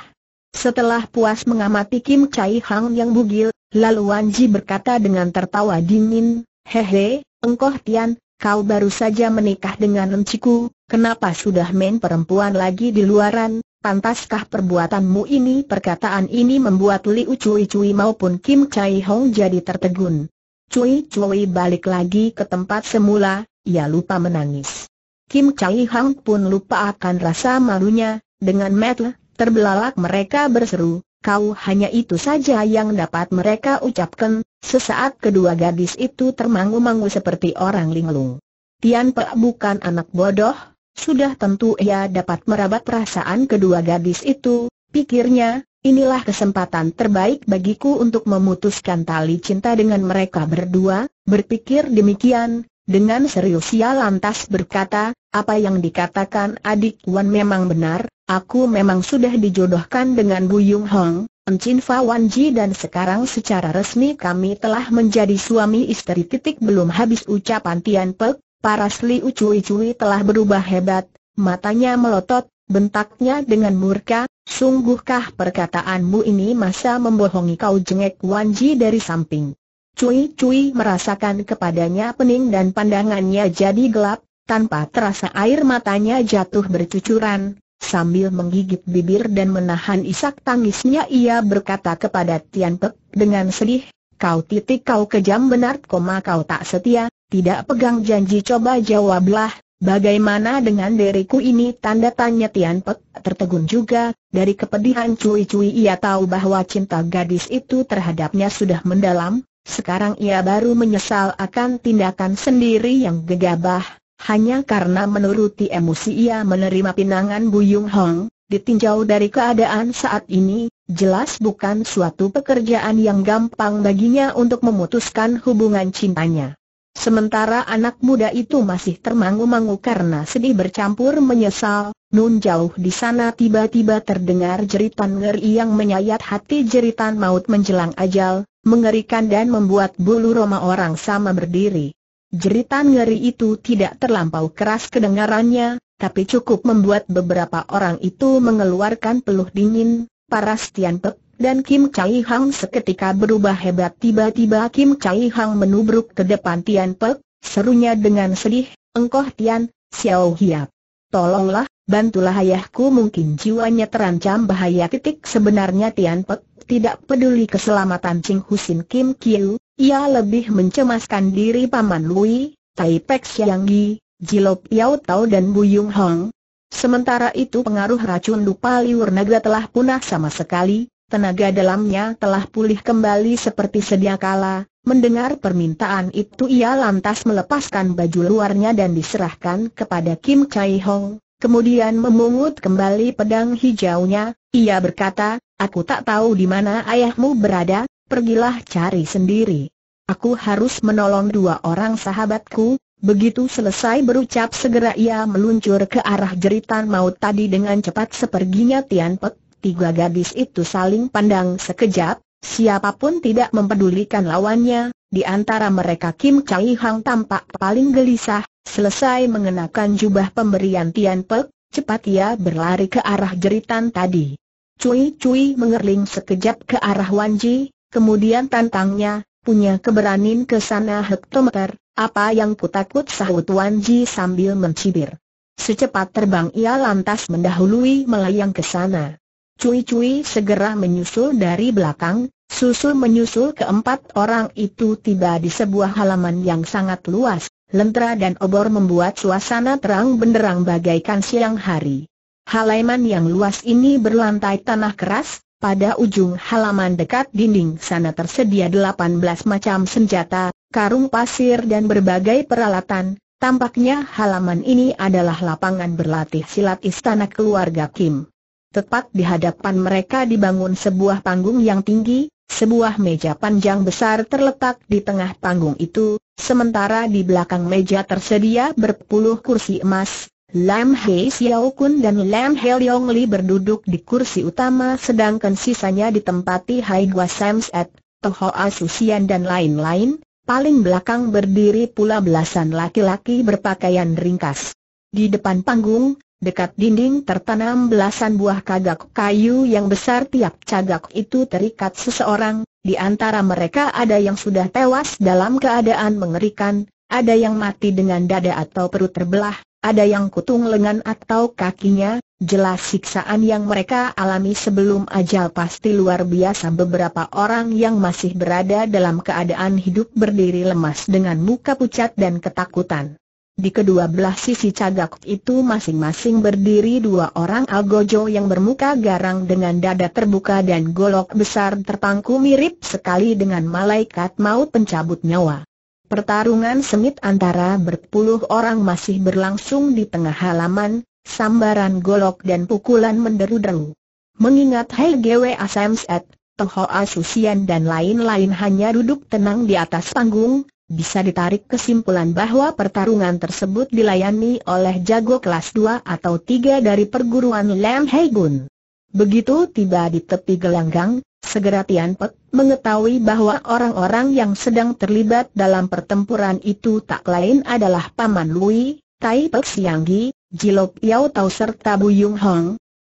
Setelah puas mengamati Kim Chai Hang yang bugil, lalu Wanji berkata dengan tertawa dingin, "Hehe, engkoh Tian, kau baru saja menikah dengan enciku, kenapa sudah main perempuan lagi di luaran? Pantaskah perbuatanmu ini?" Perkataan ini membuat Liu Cui Cui maupun Kim Chai Hong jadi tertegun. Cui Cui balik lagi ke tempat semula, ia lupa menangis. Kim Chai Hang pun lupa akan rasa malunya, dengan mata terbelalak mereka berseru, "Kau hanya itu saja yang dapat mereka ucapkan." Sesaat kedua gadis itu termangu-mangu seperti orang linglung. Tian Pek bukan anak bodoh, sudah tentu ia dapat merabat perasaan kedua gadis itu, pikirnya. Inilah kesempatan terbaik bagiku untuk memutuskan tali cinta dengan mereka berdua. Berpikir demikian, dengan serius ia lantas berkata, "Apa yang dikatakan adik Wan memang benar, aku memang sudah dijodohkan dengan Bu Yong Hong, Encin Fa Wanji, dan sekarang secara resmi kami telah menjadi suami istri." Titik belum habis ucapan Tian Pek, paras Liu Cui Cui telah berubah hebat, matanya melotot, bentaknya dengan murka, "Sungguhkah perkataanmu ini masa membohongi kau?" jengek Wanji dari samping. Cui Cui merasakan kepadanya pening dan pandangannya jadi gelap, tanpa terasa air matanya jatuh bercucuran. Sambil menggigit bibir dan menahan isak tangisnya ia berkata kepada Tian Pek dengan sedih, "Kau titik kau kejam benar, koma kau tak setia, tidak pegang janji, coba jawablah. Bagaimana dengan diriku ini?" Tanda tanya Tian Pek tertegun juga. Dari kepedihan Cui Cui ia tahu bahwa cinta gadis itu terhadapnya sudah mendalam. Sekarang ia baru menyesal akan tindakan sendiri yang gegabah. Hanya karena menuruti emosi ia menerima pinangan Bu Yong Hong. Ditinjau dari keadaan saat ini, jelas bukan suatu pekerjaan yang gampang baginya untuk memutuskan hubungan cintanya. Sementara anak muda itu masih termangu-mangu karena sedih bercampur menyesal, nun jauh di sana tiba-tiba terdengar jeritan ngeri yang menyayat hati, jeritan maut menjelang ajal, mengerikan dan membuat bulu roma orang sama berdiri. Jeritan ngeri itu tidak terlampau keras kedengarannya, tapi cukup membuat beberapa orang itu mengeluarkan peluh dingin. Paras Tian Pek dan Kim Chai Hang seketika berubah hebat. Tiba-tiba Kim Chai Hang menubruk ke depan Tian Pek, serunya dengan sedih, "Engkoh Tian Siao Hiap, tolonglah, bantulah ayahku, mungkin jiwanya terancam bahaya." Titik sebenarnya Tian Pek tidak peduli keselamatan Ching Hu Sin Kim Kiu, ia lebih mencemaskan diri Paman Lui, Tai Pek Sianggi, Jilop Yau Tao dan Bu Yong Hong. Sementara itu pengaruh racun Dupa liurnaga telah punah sama sekali, tenaga dalamnya telah pulih kembali seperti sedia kala. Mendengar permintaan itu ia lantas melepaskan baju luarnya dan diserahkan kepada Kim Chai Hong, kemudian memungut kembali pedang hijaunya. Ia berkata, "Aku tak tahu di mana ayahmu berada, pergilah cari sendiri. Aku harus menolong dua orang sahabatku." Begitu selesai berucap segera ia meluncur ke arah jeritan maut tadi dengan cepat seperginya Tian Pek. Tiga gadis itu saling pandang sekejap, siapapun tidak mempedulikan lawannya. Di antara mereka Kim Chai Hang tampak paling gelisah. Selesai mengenakan jubah pemberian Tian Pek, cepat ia berlari ke arah jeritan tadi. Cui Cui mengerling sekejap ke arah Wanji, kemudian tantangnya, "Punya keberanian ke sana hektometer? Apa yang kutakut?" sahut Wanji sambil mencibir. Secepat terbang ia lantas mendahului melayang ke sana. Cui Cui segera menyusul dari belakang, susul-menyusul keempat orang itu tiba di sebuah halaman yang sangat luas, lentera dan obor membuat suasana terang benderang bagaikan siang hari. Halaman yang luas ini berlantai tanah keras, pada ujung halaman dekat dinding sana tersedia delapan belas macam senjata, karung pasir dan berbagai peralatan. Tampaknya halaman ini adalah lapangan berlatih silat istana keluarga Kim. Tepat di hadapan mereka dibangun sebuah panggung yang tinggi, sebuah meja panjang besar terletak di tengah panggung itu, sementara di belakang meja tersedia berpuluh kursi emas. Lam Hai Siao Kun dan Lam Hai Liong Li berduduk di kursi utama sedangkan sisanya ditempati Hei Gwa Sam Set, Toho Asusian dan lain-lain. Paling belakang berdiri pula belasan laki-laki berpakaian ringkas. Di depan panggung, dekat dinding tertanam belasan buah kagak kayu yang besar. Tiap cagak itu terikat seseorang. Di antara mereka ada yang sudah tewas dalam keadaan mengerikan, ada yang mati dengan dada atau perut terbelah, ada yang kutung lengan atau kakinya. Jelas siksaan yang mereka alami sebelum ajal pasti luar biasa. Beberapa orang yang masih berada dalam keadaan hidup berdiri lemas dengan muka pucat dan ketakutan. Di kedua belah sisi cagak itu masing-masing berdiri dua orang algojo yang bermuka garang dengan dada terbuka dan golok besar terpangku mirip sekali dengan malaikat maut pencabut nyawa. Pertarungan sengit antara berpuluh orang masih berlangsung di tengah halaman, sambaran golok dan pukulan menderu-deru. Mengingat Hei Gwa Sam Set, Toho Asusian dan lain-lain hanya duduk tenang di atas panggung, bisa ditarik kesimpulan bahwa pertarungan tersebut dilayani oleh jago kelas dua atau tiga dari perguruan Lam Hai Gun. Begitu tiba di tepi gelanggang, segera Tian Pek mengetahui bahwa orang-orang yang sedang terlibat dalam pertempuran itu tak lain adalah Paman Lui, Tai Pek Sianggi, Jilop Yau Tao serta Bu Yong Hong.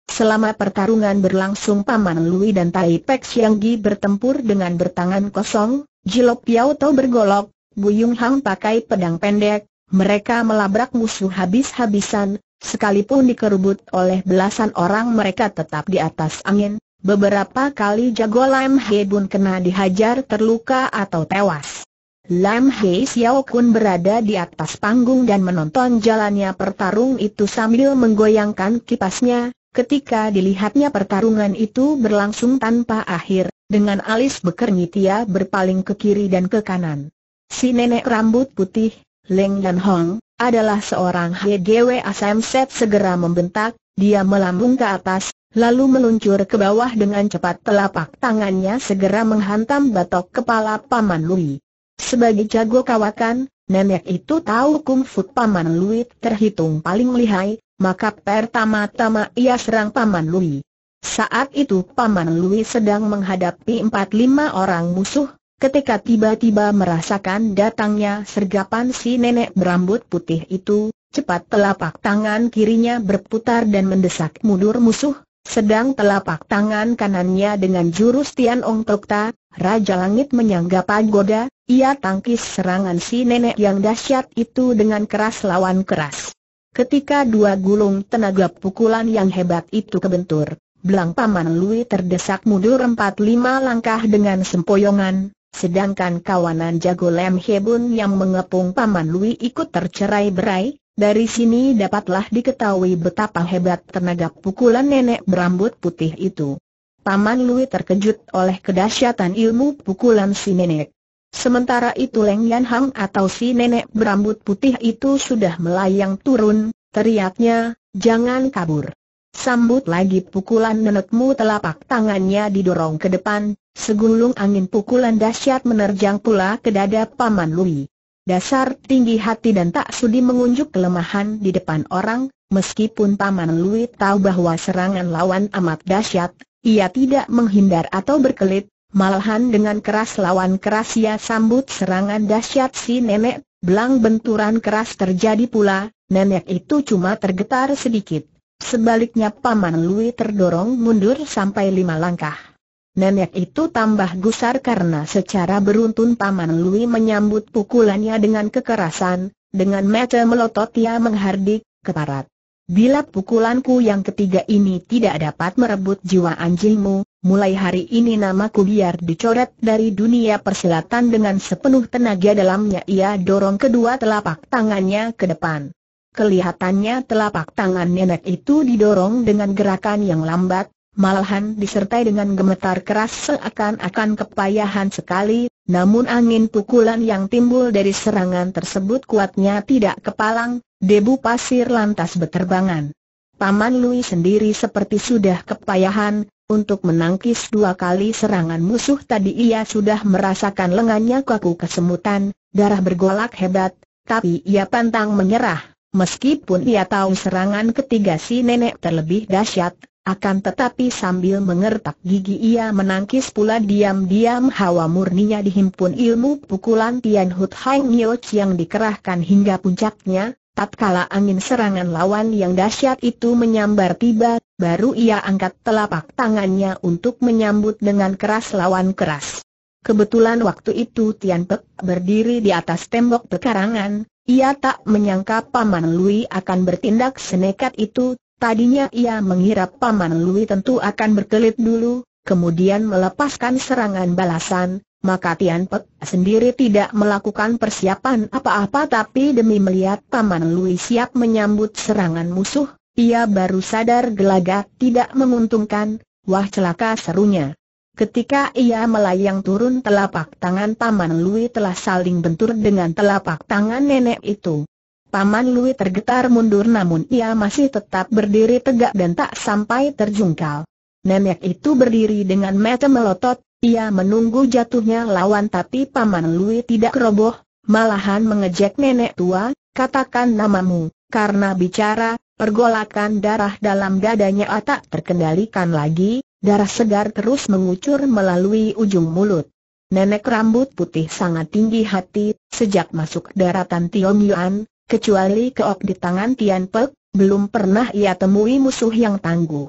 Selama pertarungan berlangsung, Paman Lui dan Tai Pek Sianggi bertempur dengan bertangan kosong, Jilop Yau Tao bergolok, Bu Yong Hong pakai pedang pendek. Mereka melabrak musuh habis-habisan. Sekalipun dikerubut oleh belasan orang, mereka tetap di atas angin. Beberapa kali jago Lam Hai Bun kena dihajar terluka atau tewas. Lam Hai Siao Kun berada di atas panggung dan menonton jalannya pertarung itu sambil menggoyangkan kipasnya. Ketika dilihatnya pertarungan itu berlangsung tanpa akhir, dengan alis bekernyit ia berpaling ke kiri dan ke kanan. Si nenek rambut putih, Leng Yan Hong, adalah seorang Hei Gwa Sam Set, segera membentak. Dia melambung ke atas, lalu meluncur ke bawah dengan cepat. Telapak tangannya segera menghantam batok kepala Paman Lui. Sebagai jago kawakan, nenek itu tahu kungfu Paman Lui terhitung paling lihai, maka pertama-tama ia serang Paman Lui. Saat itu Paman Lui sedang menghadapi empat lima orang musuh. Ketika tiba-tiba merasakan datangnya sergapan si nenek berambut putih itu, cepat telapak tangan kirinya berputar dan mendesak mundur musuh, sedang telapak tangan kanannya dengan jurus Tian Ong Tokta, Raja Langit menyangga pagoda, ia tangkis serangan si nenek yang dahsyat itu dengan keras lawan keras. Ketika dua gulung tenaga pukulan yang hebat itu kebentur, belang Paman Lui terdesak mundur empat lima langkah dengan sempoyongan. Sedangkan kawanan jago Lam Hai Bun yang mengepung Paman Lui ikut tercerai-berai. Dari sini dapatlah diketahui betapa hebat tenaga pukulan nenek berambut putih itu. Paman Lui terkejut oleh kedahsyatan ilmu pukulan si nenek. Sementara itu Leng Yan Hong atau si nenek berambut putih itu sudah melayang turun. Teriaknya, "Jangan kabur! Sambut lagi pukulan nenekmu!" Telapak tangannya didorong ke depan. Segulung angin pukulan dahsyat menerjang pula ke dada Paman Lui. Dasar tinggi hati dan tak sudi mengunjuk kelemahan di depan orang, meskipun Paman Lui tahu bahwa serangan lawan amat dahsyat, ia tidak menghindar atau berkelit, malahan dengan keras lawan keras ia sambut serangan dahsyat si nenek. Belang benturan keras terjadi pula, nenek itu cuma tergetar sedikit. Sebaliknya Paman Lui terdorong mundur sampai lima langkah. Nenek itu tambah gusar karena secara beruntun Paman Lui menyambut pukulannya dengan kekerasan. Dengan mata melotot ia menghardik, "Keparat, bila pukulanku yang ketiga ini tidak dapat merebut jiwa anjingmu, mulai hari ini namaku biar dicoret dari dunia persilatan." Dengan sepenuh tenaga dalamnya ia dorong kedua telapak tangannya ke depan. Kelihatannya telapak tangan nenek itu didorong dengan gerakan yang lambat, malahan disertai dengan gemetar keras seakan-akan kepayahan sekali. Namun angin pukulan yang timbul dari serangan tersebut kuatnya tidak kepalang, debu pasir lantas berterbangan. Paman Lui sendiri seperti sudah kepayahan. Untuk menangkis dua kali serangan musuh tadi ia sudah merasakan lengannya kaku kesemutan, darah bergolak hebat, tapi ia pantang menyerah. Meskipun ia tahu serangan ketiga si nenek terlebih dahsyat, Akan tetapi sambil mengertak gigi ia menangkis pula diam-diam hawa murninya dihimpun ilmu pukulan Tian Hut Hai Nyoq yang dikerahkan hingga puncaknya. Tatkala angin serangan lawan yang dahsyat itu menyambar tiba, baru ia angkat telapak tangannya untuk menyambut dengan keras lawan keras. Kebetulan waktu itu Tian Pek berdiri di atas tembok pekarangan. Ia tak menyangka Paman Lui akan bertindak senekat itu. Tadinya ia mengira Paman Lui tentu akan berkelit dulu, kemudian melepaskan serangan balasan, maka Tian Pek sendiri tidak melakukan persiapan apa-apa, tapi demi melihat Paman Lui siap menyambut serangan musuh, ia baru sadar gelagat tidak menguntungkan. Wah celaka, serunya. Ketika ia melayang turun, telapak tangan Paman Lui telah saling bentur dengan telapak tangan nenek itu. Paman Lui tergetar mundur, namun ia masih tetap berdiri tegak dan tak sampai terjungkal. Nenek itu berdiri dengan mata melotot, ia menunggu jatuhnya lawan, tapi Paman Lui tidak roboh, malahan mengejek nenek tua, "Katakan namamu." Karena bicara, pergolakan darah dalam dadanya tak terkendalikan lagi, darah segar terus mengucur melalui ujung mulut. Nenek rambut putih sangat tinggi hati, sejak masuk daratan Tionghoa, kecuali keok di tangan Tian Pek, belum pernah ia temui musuh yang tangguh.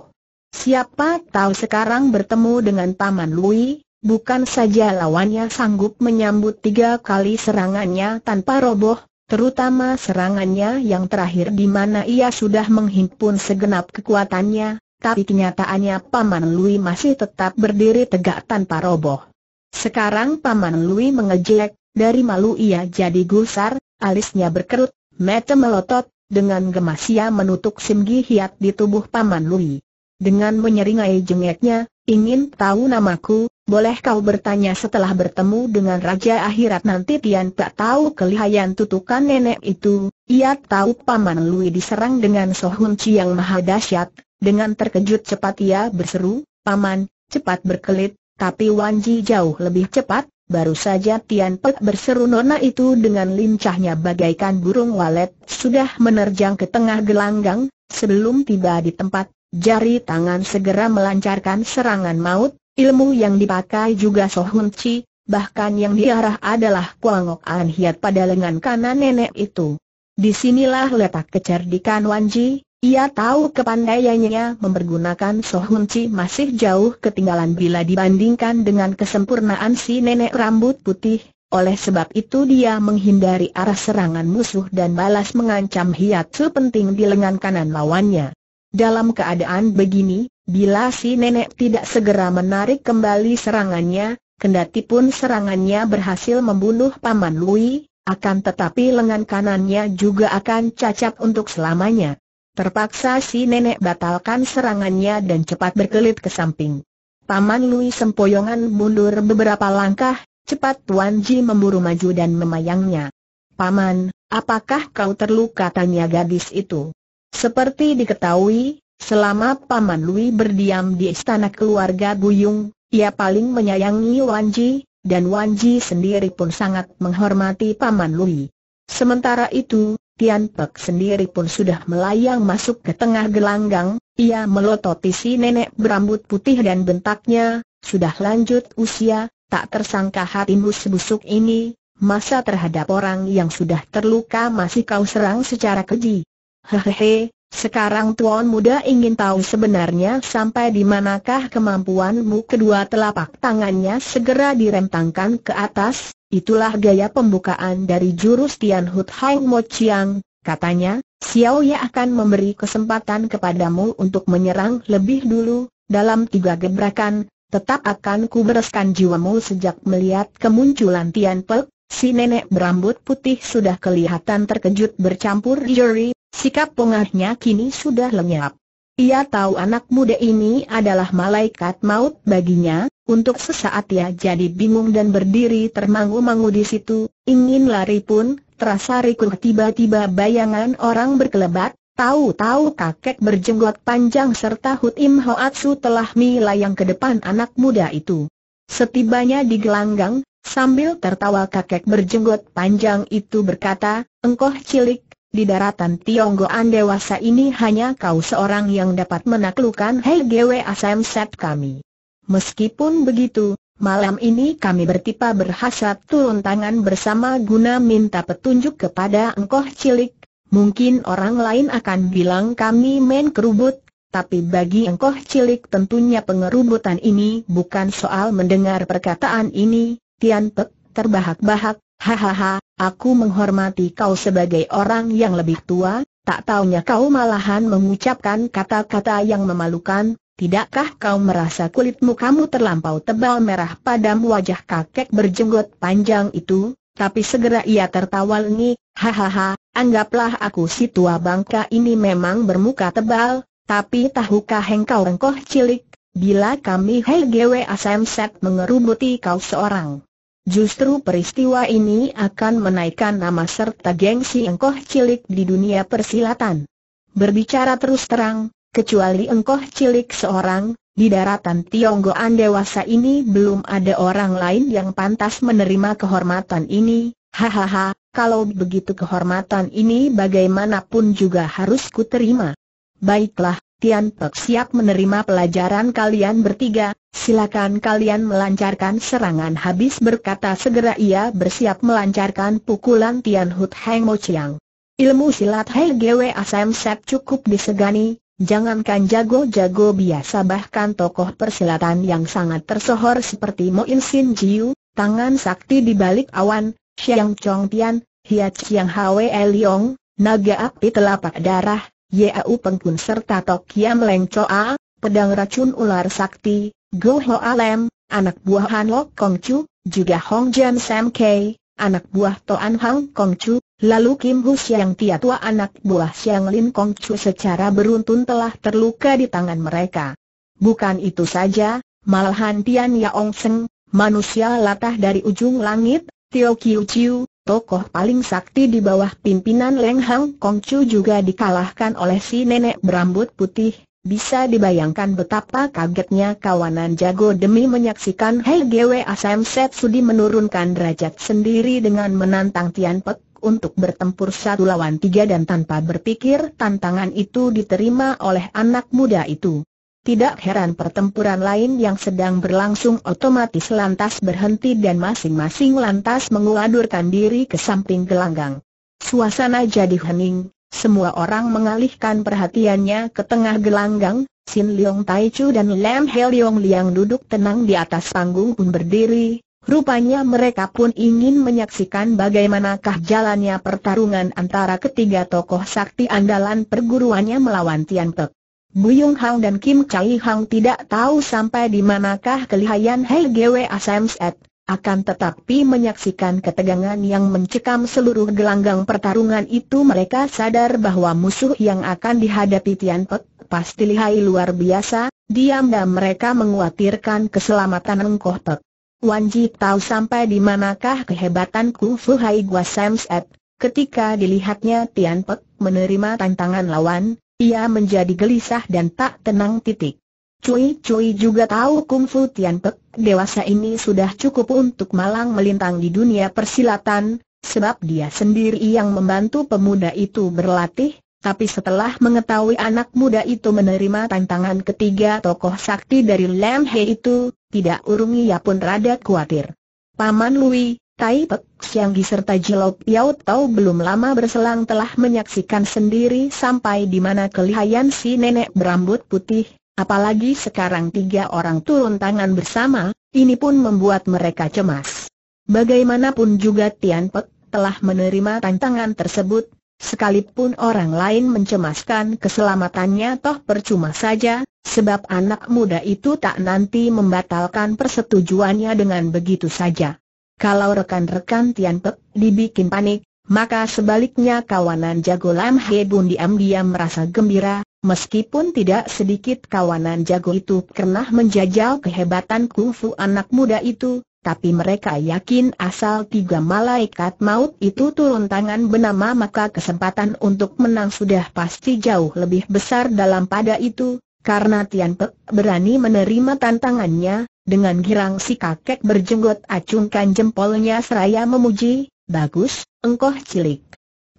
Siapa tahu sekarang bertemu dengan Paman Lui, bukan saja lawannya sanggup menyambut tiga kali serangannya tanpa roboh, terutama serangannya yang terakhir di mana ia sudah menghimpun segenap kekuatannya, tapi kenyataannya Paman Lui masih tetap berdiri tegak tanpa roboh. Sekarang Paman Lui mengejek, dari malu ia jadi gusar, alisnya berkerut, mata melotot, dengan gemas ia menutup simgi hiat di tubuh Paman Lui. Dengan menyeringai jengeknya, "Ingin tahu namaku? Boleh kau bertanya setelah bertemu dengan Raja Akhirat nanti." Tian Pek tahu kelihayan tutukan nenek itu. Ia tahu Paman Lui diserang dengan Sohun Chi yang maha dahsyat. Dengan terkejut cepat ia berseru, "Paman, cepat berkelit!" Tapi Wanji jauh lebih cepat. Baru saja Tian Pek berseru nona itu dengan lincahnya bagaikan burung walet, sudah menerjang ke tengah gelanggang. Sebelum tiba di tempat, jari tangan segera melancarkan serangan maut. Ilmu yang dipakai juga Sohun Chi, bahkan yang diarah adalah kuangok an hiat pada lengan kanan nenek itu. Disinilah letak kecerdikan Wanji. Ia tahu kepandaiannya mempergunakan Sohun Chi masih jauh ketinggalan bila dibandingkan dengan kesempurnaan si nenek rambut putih. Oleh sebab itu dia menghindari arah serangan musuh dan balas mengancam hiatsu penting di lengan kanan lawannya. Dalam keadaan begini, bila si nenek tidak segera menarik kembali serangannya, kendati pun serangannya berhasil membunuh Paman Lui, akan tetapi lengan kanannya juga akan cacat untuk selamanya. Terpaksa si nenek batalkan serangannya dan cepat berkelit ke samping. Paman Lui sempoyongan mundur beberapa langkah, cepat Wanji memburu maju dan memayangnya. "Paman, apakah kau terluka?" tanya gadis itu. Seperti diketahui, selama Paman Lui berdiam di istana keluarga Buyung, ia paling menyayangi Wanji, dan Wanji sendiri pun sangat menghormati Paman Lui. Sementara itu, Tian Pek sendiri pun sudah melayang masuk ke tengah gelanggang. Ia melototi si nenek berambut putih dan bentaknya, "Sudah lanjut usia, tak tersangka hatimu sebusuk ini, masa terhadap orang yang sudah terluka masih kau serang secara keji. Hehehe, sekarang tuan muda ingin tahu sebenarnya sampai di manakah kemampuanmu." Kedua telapak tangannya segera direntangkan ke atas. "Itulah gaya pembukaan dari jurus Tian Hut Hai Mochiang," katanya. "Xiao Ya akan memberi kesempatan kepadamu untuk menyerang lebih dulu. Dalam tiga gebrakan, tetap akan kubereskan jiwamu." Sejak melihat kemunculan Tian Pek, si nenek berambut putih sudah kelihatan terkejut bercampur juri, sikap pongahnya kini sudah lenyap. Ia tahu anak muda ini adalah malaikat maut baginya. Untuk sesaat ia jadi bingung dan berdiri termangu-mangu di situ, ingin lari pun terasa rikuh. Tiba-tiba bayangan orang berkelebat, tahu-tahu kakek berjenggot panjang serta Hut Ihoatsu telah melayang ke depan anak muda itu. Setibanya di gelanggang, sambil tertawa kakek berjenggot panjang itu berkata, "Engkoh cilik, di daratan Tionggoan dewasa ini hanya kau seorang yang dapat menaklukkan Hei Gwa Sam Set kami. Meskipun begitu, malam ini kami bertipa berhasrat turun tangan bersama guna minta petunjuk kepada engkau cilik. Mungkin orang lain akan bilang kami main kerubut, tapi bagi engkau cilik tentunya pengerubutan ini bukan soal. Mendengar perkataan ini, Tian Pek terbahak-bahak. Hahaha, aku menghormati kau sebagai orang yang lebih tua, tak taunya kau malahan mengucapkan kata-kata yang memalukan. Tidakkah kau merasa kulitmu kamu terlampau tebal merah padam wajah kakek berjenggot panjang itu? Tapi segera ia tertawa lengih. Hahaha, anggaplah aku si tua bangka ini memang bermuka tebal, tapi tahukah engkau engkau cilik, bila kami Hei Gwa Sam Set mengerubuti kau seorang, justru peristiwa ini akan menaikkan nama serta gengsi engkau cilik di dunia persilatan. Berbicara terus terang, kecuali engkau cilik seorang, di daratan Tionggoan dewasa ini belum ada orang lain yang pantas menerima kehormatan ini. Hahaha, kalau begitu kehormatan ini bagaimanapun juga harus kuterima. Baiklah, Tian Pek siap menerima pelajaran kalian bertiga. Silakan kalian melancarkan serangan. Habis berkata segera ia bersiap melancarkan pukulan Tian Hut Heng Mo Chiang. Ilmu silat Hei Gwa Sam Set cukup disegani, jangankan jago-jago biasa bahkan tokoh persilatan yang sangat tersohor seperti Mo In Sin Jiu, tangan sakti di balik awan, Xiang Chong Tian, Hiat Chiang Hwe Liong, naga api telapak darah, Yau Pengkun serta Tok Kiam Leng Choa, pedang racun ular sakti, Go Ho Alem, anak buah Han Lok Kong Chu, juga Hong Jan Sam Kei, anak buah Toan Hang Kong Chu, lalu Kim Hu Siang Tia Tua anak buah Siang Lin Kong Chu secara beruntun telah terluka di tangan mereka. Bukan itu saja, malahan Tian Yaong Seng, manusia latah dari ujung langit, Tio Kiu Chiu, tokoh paling sakti di bawah pimpinan Leng Hang Kong Chu juga dikalahkan oleh si nenek berambut putih. Bisa dibayangkan betapa kagetnya kawanan jago demi menyaksikan Hei Gwa Sam Set sudi menurunkan derajat sendiri dengan menantang Tian Pek untuk bertempur satu lawan tiga, dan tanpa berpikir tantangan itu diterima oleh anak muda itu. Tidak heran pertempuran lain yang sedang berlangsung otomatis lantas berhenti dan masing-masing lantas menguadurkan diri ke samping gelanggang. Suasana jadi hening. Semua orang mengalihkan perhatiannya ke tengah gelanggang. Sin Leong Taichu dan Lam Hai Liong Li yang duduk tenang di atas panggung pun berdiri. Rupanya mereka pun ingin menyaksikan bagaimanakah jalannya pertarungan antara ketiga tokoh sakti andalan perguruannya melawan Tian Pek. Bu Yong Hong dan Kim Chai Hong tidak tahu sampai di manakah kelihayan Hei Gwa Sam Set. Akan tetapi menyaksikan ketegangan yang mencekam seluruh gelanggang pertarungan itu mereka sadar bahwa musuh yang akan dihadapi Tian Pek pasti lihai luar biasa. Diam-diam mereka mengkhawatirkan keselamatan Engkoh Pek. Wanji tahu sampai di manakah kehebatan kungfu Hei Gwa Sam Set. Ketika dilihatnya Tian Pek menerima tantangan lawan, ia menjadi gelisah dan tak tenang titik. Cui Cui juga tahu kungfu Tian Pek dewasa ini sudah cukup untuk malang melintang di dunia persilatan, sebab dia sendiri yang membantu pemuda itu berlatih. Tapi setelah mengetahui anak muda itu menerima tantangan ketiga tokoh sakti dari Lam Hai itu, tidak urung ia pun rada khawatir. Paman Lui, Tai Pek Sianggi serta Jilop Yau Tao belum lama berselang telah menyaksikan sendiri sampai di mana kelihayan si nenek berambut putih. Apalagi sekarang tiga orang turun tangan bersama, ini pun membuat mereka cemas. Bagaimanapun juga Tian Pek telah menerima tantangan tersebut, sekalipun orang lain mencemaskan keselamatannya toh percuma saja, sebab anak muda itu tak nanti membatalkan persetujuannya dengan begitu saja. Kalau rekan-rekan Tian Pek dibikin panik, maka sebaliknya kawanan jago Lam Hai Bun diam-diam merasa gembira. Meskipun tidak sedikit kawanan jago itu pernah menjajal kehebatan kungfu anak muda itu, tapi mereka yakin asal tiga malaikat maut itu turun tangan benama maka kesempatan untuk menang sudah pasti jauh lebih besar dalam pada itu. Karena Tian Pek berani menerima tantangannya, dengan girang si kakek berjenggot acungkan jempolnya seraya memuji, "Bagus, engkau cilik.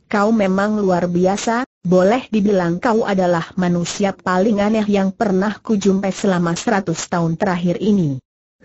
kau memang luar biasa, boleh dibilang kau adalah manusia paling aneh yang pernah kujumpai selama seratus tahun terakhir ini.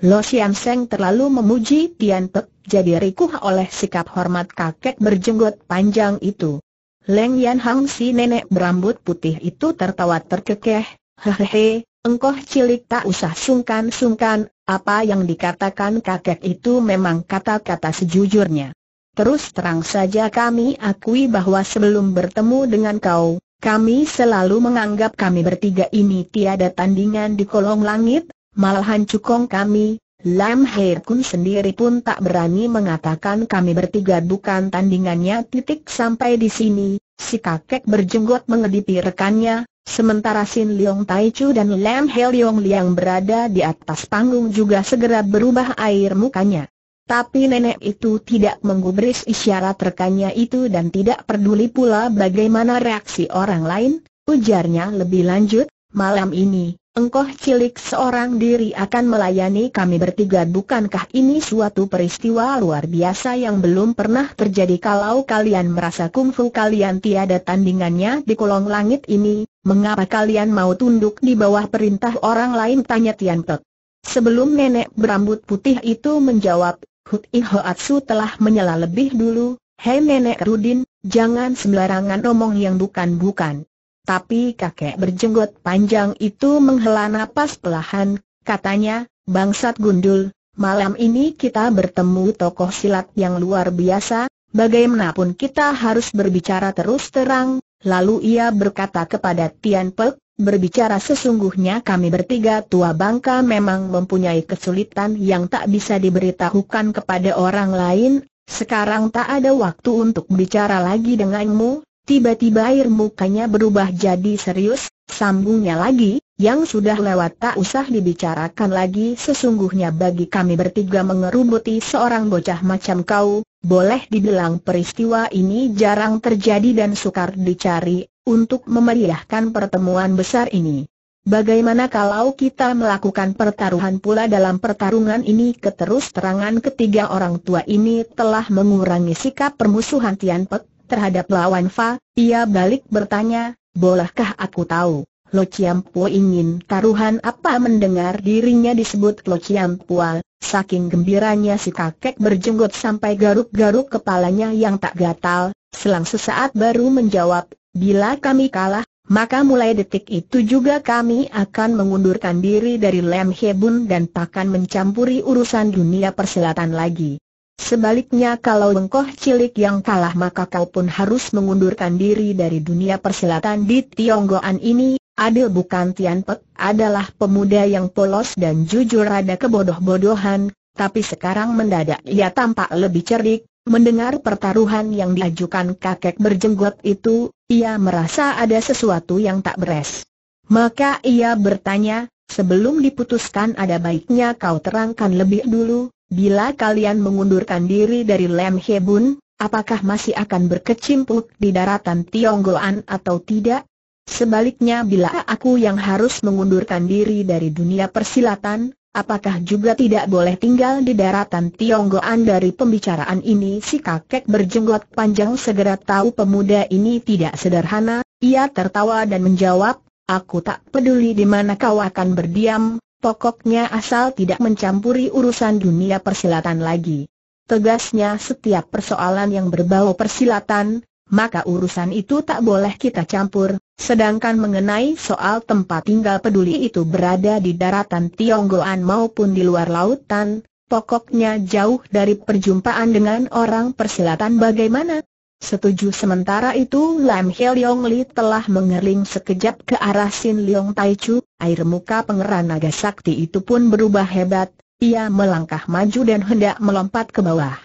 Lo Siam Seng terlalu memuji Tian Pek, jadi rikuh oleh sikap hormat kakek berjenggot panjang itu. Leng Yan Hong, si nenek berambut putih itu tertawa terkekeh, hehehe, engkoh cilik tak usah sungkan-sungkan, apa yang dikatakan kakek itu memang kata-kata sejujurnya. Terus terang saja kami akui bahwa sebelum bertemu dengan kau, kami selalu menganggap kami bertiga ini tiada tandingan di kolong langit, malahan cukong kami, Lam Hai Kun sendiri pun tak berani mengatakan kami bertiga bukan tandingannya. Titik sampai di sini, si kakek berjenggot mengedipi rekannya, sementara Sin Leong Taichu dan Lam Hai Liong Li yang berada di atas panggung juga segera berubah air mukanya. Tapi nenek itu tidak menggubris isyarat rekannya itu dan tidak peduli pula bagaimana reaksi orang lain. Ujarnya lebih lanjut, malam ini, engkau cilik seorang diri akan melayani kami bertiga. Bukankah ini suatu peristiwa luar biasa yang belum pernah terjadi? Kalau kalian merasa kungfu kalian tiada tandingannya di kolong langit ini, mengapa kalian mau tunduk di bawah perintah orang lain? Tanya Tian Pek. Sebelum nenek berambut putih itu menjawab, Hut Ihoatsu telah menyela lebih dulu, hei nenek Rudin, jangan sembarangan omong yang bukan-bukan. Tapi kakek berjenggot panjang itu menghela napas pelahan, katanya, bangsat gundul, malam ini kita bertemu tokoh silat yang luar biasa, bagaimanapun kita harus berbicara terus terang. Lalu ia berkata kepada Tian Pek, berbicara sesungguhnya kami bertiga tua bangka memang mempunyai kesulitan yang tak bisa diberitahukan kepada orang lain. Sekarang tak ada waktu untuk bicara lagi denganmu. Tiba-tiba air mukanya berubah jadi serius, sambungnya lagi, yang sudah lewat tak usah dibicarakan lagi. Sesungguhnya bagi kami bertiga mengerubuti seorang bocah macam kau, boleh dibilang peristiwa ini jarang terjadi dan sukar dicari untuk memeriahkan pertemuan besar ini. Bagaimana kalau kita melakukan pertaruhan pula? Dalam pertarungan ini keterus terangan ketiga orang tua ini telah mengurangi sikap permusuhan Tian Pek terhadap lawan Fa. Ia balik bertanya, bolehkah aku tahu, Lo Chiampua ingin taruhan apa? Mendengar dirinya disebut Lo Chiampua, saking gembiranya si kakek berjenggot sampai garuk-garuk kepalanya yang tak gatal. Selang sesaat baru menjawab, bila kami kalah, maka mulai detik itu juga kami akan mengundurkan diri dari Lam He Bun dan takkan mencampuri urusan dunia persilatan lagi. Sebaliknya kalau engkau cilik yang kalah, maka kau pun harus mengundurkan diri dari dunia persilatan di Tionggoan ini. Adil bukan? Tian Pek adalah pemuda yang polos dan jujur, ada kebodoh-bodohan, tapi sekarang mendadak ia tampak lebih cerdik. Mendengar pertaruhan yang diajukan kakek berjenggot itu, ia merasa ada sesuatu yang tak beres. Maka ia bertanya, sebelum diputuskan ada baiknya kau terangkan lebih dulu, bila kalian mengundurkan diri dari Lam He Bun, apakah masih akan berkecimpung di daratan Tionggoan atau tidak? Sebaliknya bila aku yang harus mengundurkan diri dari dunia persilatan, apakah juga tidak boleh tinggal di daratan Tionggoan? Dari pembicaraan ini si kakek berjenggot panjang segera tahu pemuda ini tidak sederhana. Ia tertawa dan menjawab, aku tak peduli di mana kau akan berdiam, pokoknya asal tidak mencampuri urusan dunia persilatan lagi. Tegasnya, setiap persoalan yang berbau persilatan, maka urusan itu tak boleh kita campur. Sedangkan mengenai soal tempat tinggal peduli itu berada di daratan Tionggoan maupun di luar lautan, pokoknya jauh dari perjumpaan dengan orang persilatan. Bagaimana? Setuju. Sementara itu Lam Hai Liong Li telah mengerling sekejap ke arah Sin Leong Taichu. Air muka pengeran naga sakti itu pun berubah hebat. Ia melangkah maju dan hendak melompat ke bawah.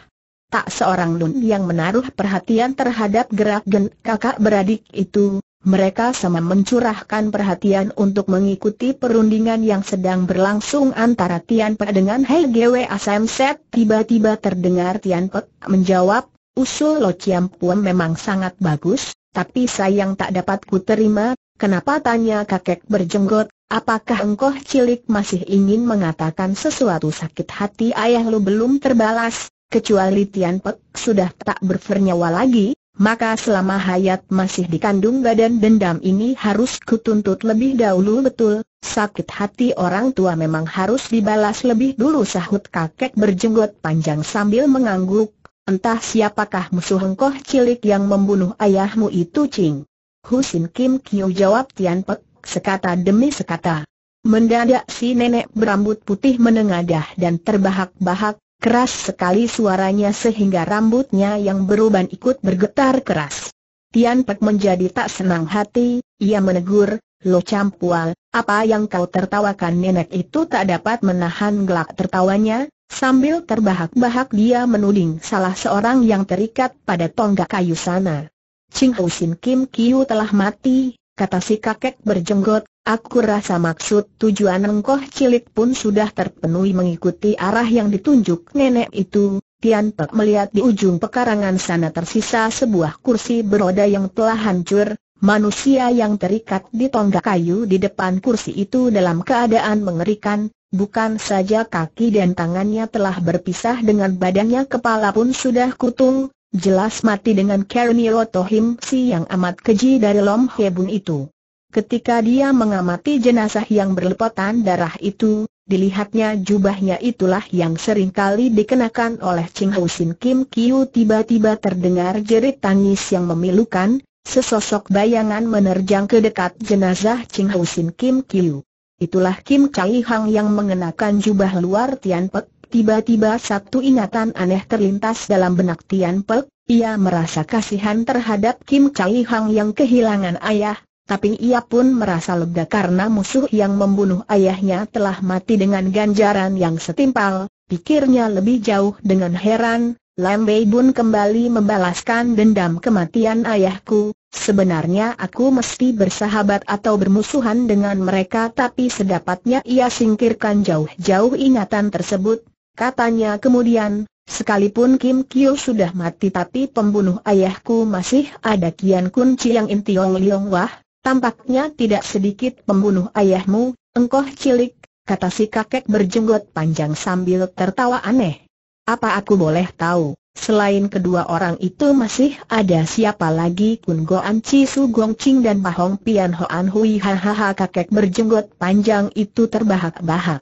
Tak seorang pun yang menaruh perhatian terhadap gerak-gerik kakak beradik itu, mereka sama mencurahkan perhatian untuk mengikuti perundingan yang sedang berlangsung antara Tian Pek dengan Hei Gwa Sam Set. Tiba-tiba terdengar Tian Pek menjawab, usul Lo Chiampua memang sangat bagus, tapi sayang tak dapat ku terima. Kenapa? Tanya kakek berjenggot, apakah engkau cilik masih ingin mengatakan sesuatu? Sakit hati ayah lu belum terbalas. Kecuali Tian Pek sudah tak bernyawa lagi, maka selama hayat masih dikandung badan dendam ini harus kutuntut lebih dahulu. Betul, sakit hati orang tua memang harus dibalas lebih dulu, sahut kakek berjenggot panjang sambil mengangguk. Entah siapakah musuh engkoh cilik yang membunuh ayahmu itu? Ching Hu Sin Kim Kiu, jawab Tian Pek, sekata demi sekata. Mendadak si nenek berambut putih menengadah dan terbahak-bahak, keras sekali suaranya sehingga rambutnya yang beruban ikut bergetar keras. Tian Pek menjadi tak senang hati, ia menegur, "Lo Chiampua, apa yang kau tertawakan?" Nenek itu tak dapat menahan gelak tertawanya. Sambil terbahak-bahak dia menuding salah seorang yang terikat pada tonggak kayu sana. "Ching Hu Sin Kim Kiu telah mati," kata si kakek berjenggot. "Aku rasa maksud tujuan engkoh cilik pun sudah terpenuhi." Mengikuti arah yang ditunjuk nenek itu, Tian Pek melihat di ujung pekarangan sana tersisa sebuah kursi beroda yang telah hancur. Manusia yang terikat di tonggak kayu di depan kursi itu dalam keadaan mengerikan. Bukan saja kaki dan tangannya telah berpisah dengan badannya, kepala pun sudah kutung, jelas mati dengan karunia Tohim Si yang amat keji dari Lom Hebun itu. Ketika dia mengamati jenazah yang berlepotan darah itu, dilihatnya jubahnya itulah yang seringkali dikenakan oleh Ching Hu Sin Kim Kiu. Tiba-tiba terdengar jerit tangis yang memilukan, sesosok bayangan menerjang ke dekat jenazah Ching Hu Sin Kim Kiu. Itulah Kim Chai Hong yang mengenakan jubah luar Tian Pek. Tiba-tiba satu ingatan aneh terlintas dalam benak Tian Pek. Ia merasa kasihan terhadap Kim Chai Hong yang kehilangan ayah, tapi ia pun merasa lega karena musuh yang membunuh ayahnya telah mati dengan ganjaran yang setimpal. Pikirnya lebih jauh dengan heran, "Lam Wei Bun kembali membalaskan dendam kematian ayahku. Sebenarnya aku mesti bersahabat atau bermusuhan dengan mereka." Tapi sedapatnya ia singkirkan jauh-jauh ingatan tersebut. Katanya kemudian, "Sekalipun Kim Kiu sudah mati, tapi pembunuh ayahku masih ada. Kian Kun Chiang In Tiong Liong Wah, tampaknya tidak sedikit pembunuh ayahmu, engkoh cilik," kata si kakek berjenggot panjang sambil tertawa aneh. "Apa aku boleh tahu? Selain kedua orang itu masih ada siapa lagi?" "Kun Goan Chi, Su Gong Ching dan Mahong Pian Hoan Hui." Hahaha, kakek berjenggot panjang itu terbahak-bahak.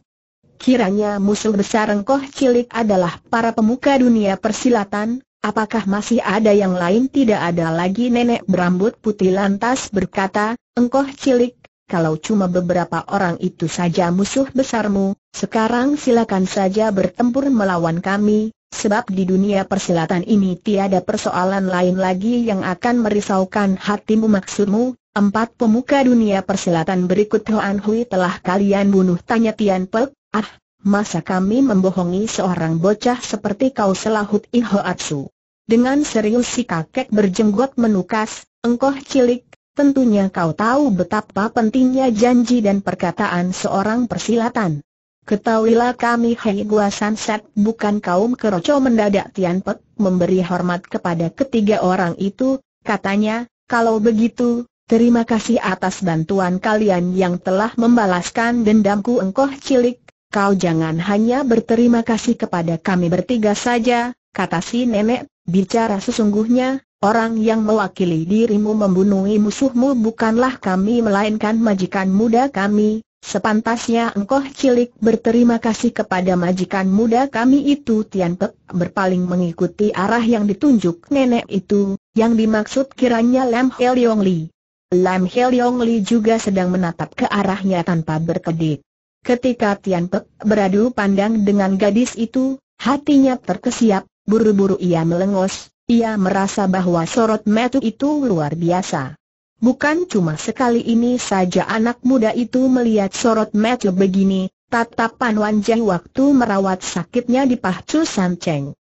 "Kiranya musuh besar engkoh cilik adalah para pemuka dunia persilatan. Apakah masih ada yang lain?" "Tidak ada lagi," nenek berambut putih lantas berkata. "Engkoh cilik, kalau cuma beberapa orang itu saja musuh besarmu, sekarang silakan saja bertempur melawan kami. Sebab di dunia persilatan ini tiada persoalan lain lagi yang akan merisaukan hatimu." "Maksudmu, empat pemuka dunia persilatan berikut Hoan Hui telah kalian bunuh?" tanya Tian Pek. "Ah, masa kami membohongi seorang bocah seperti kau?" selahut Ihoatsu. Dengan serius si kakek berjenggot menukas, "Engkoh cilik, tentunya kau tahu betapa pentingnya janji dan perkataan seorang persilatan. Ketahuilah kami Hei Gwa Sam Set bukan kaum keroco." Mendadak Tian Pek memberi hormat kepada ketiga orang itu, katanya, "Kalau begitu, terima kasih atas bantuan kalian yang telah membalaskan dendamku." "Engkoh cilik, kau jangan hanya berterima kasih kepada kami bertiga saja," kata si nenek. "Bicara sesungguhnya, orang yang mewakili dirimu membunuh musuhmu bukanlah kami melainkan majikan muda kami. Sepantasnya engkoh cilik berterima kasih kepada majikan muda kami itu." Tian Pek berpaling mengikuti arah yang ditunjuk nenek itu, yang dimaksud kiranya Lam Hai Liong Li. Lam Hai Liong Li juga sedang menatap ke arahnya tanpa berkedip. Ketika Tian Pek beradu pandang dengan gadis itu, hatinya terkesiap, buru-buru ia melengos. Ia merasa bahwa sorot mata itu luar biasa. Bukan cuma sekali ini saja anak muda itu melihat sorot mata begini, tatapan wajah waktu merawat sakitnya dipacu sanceng.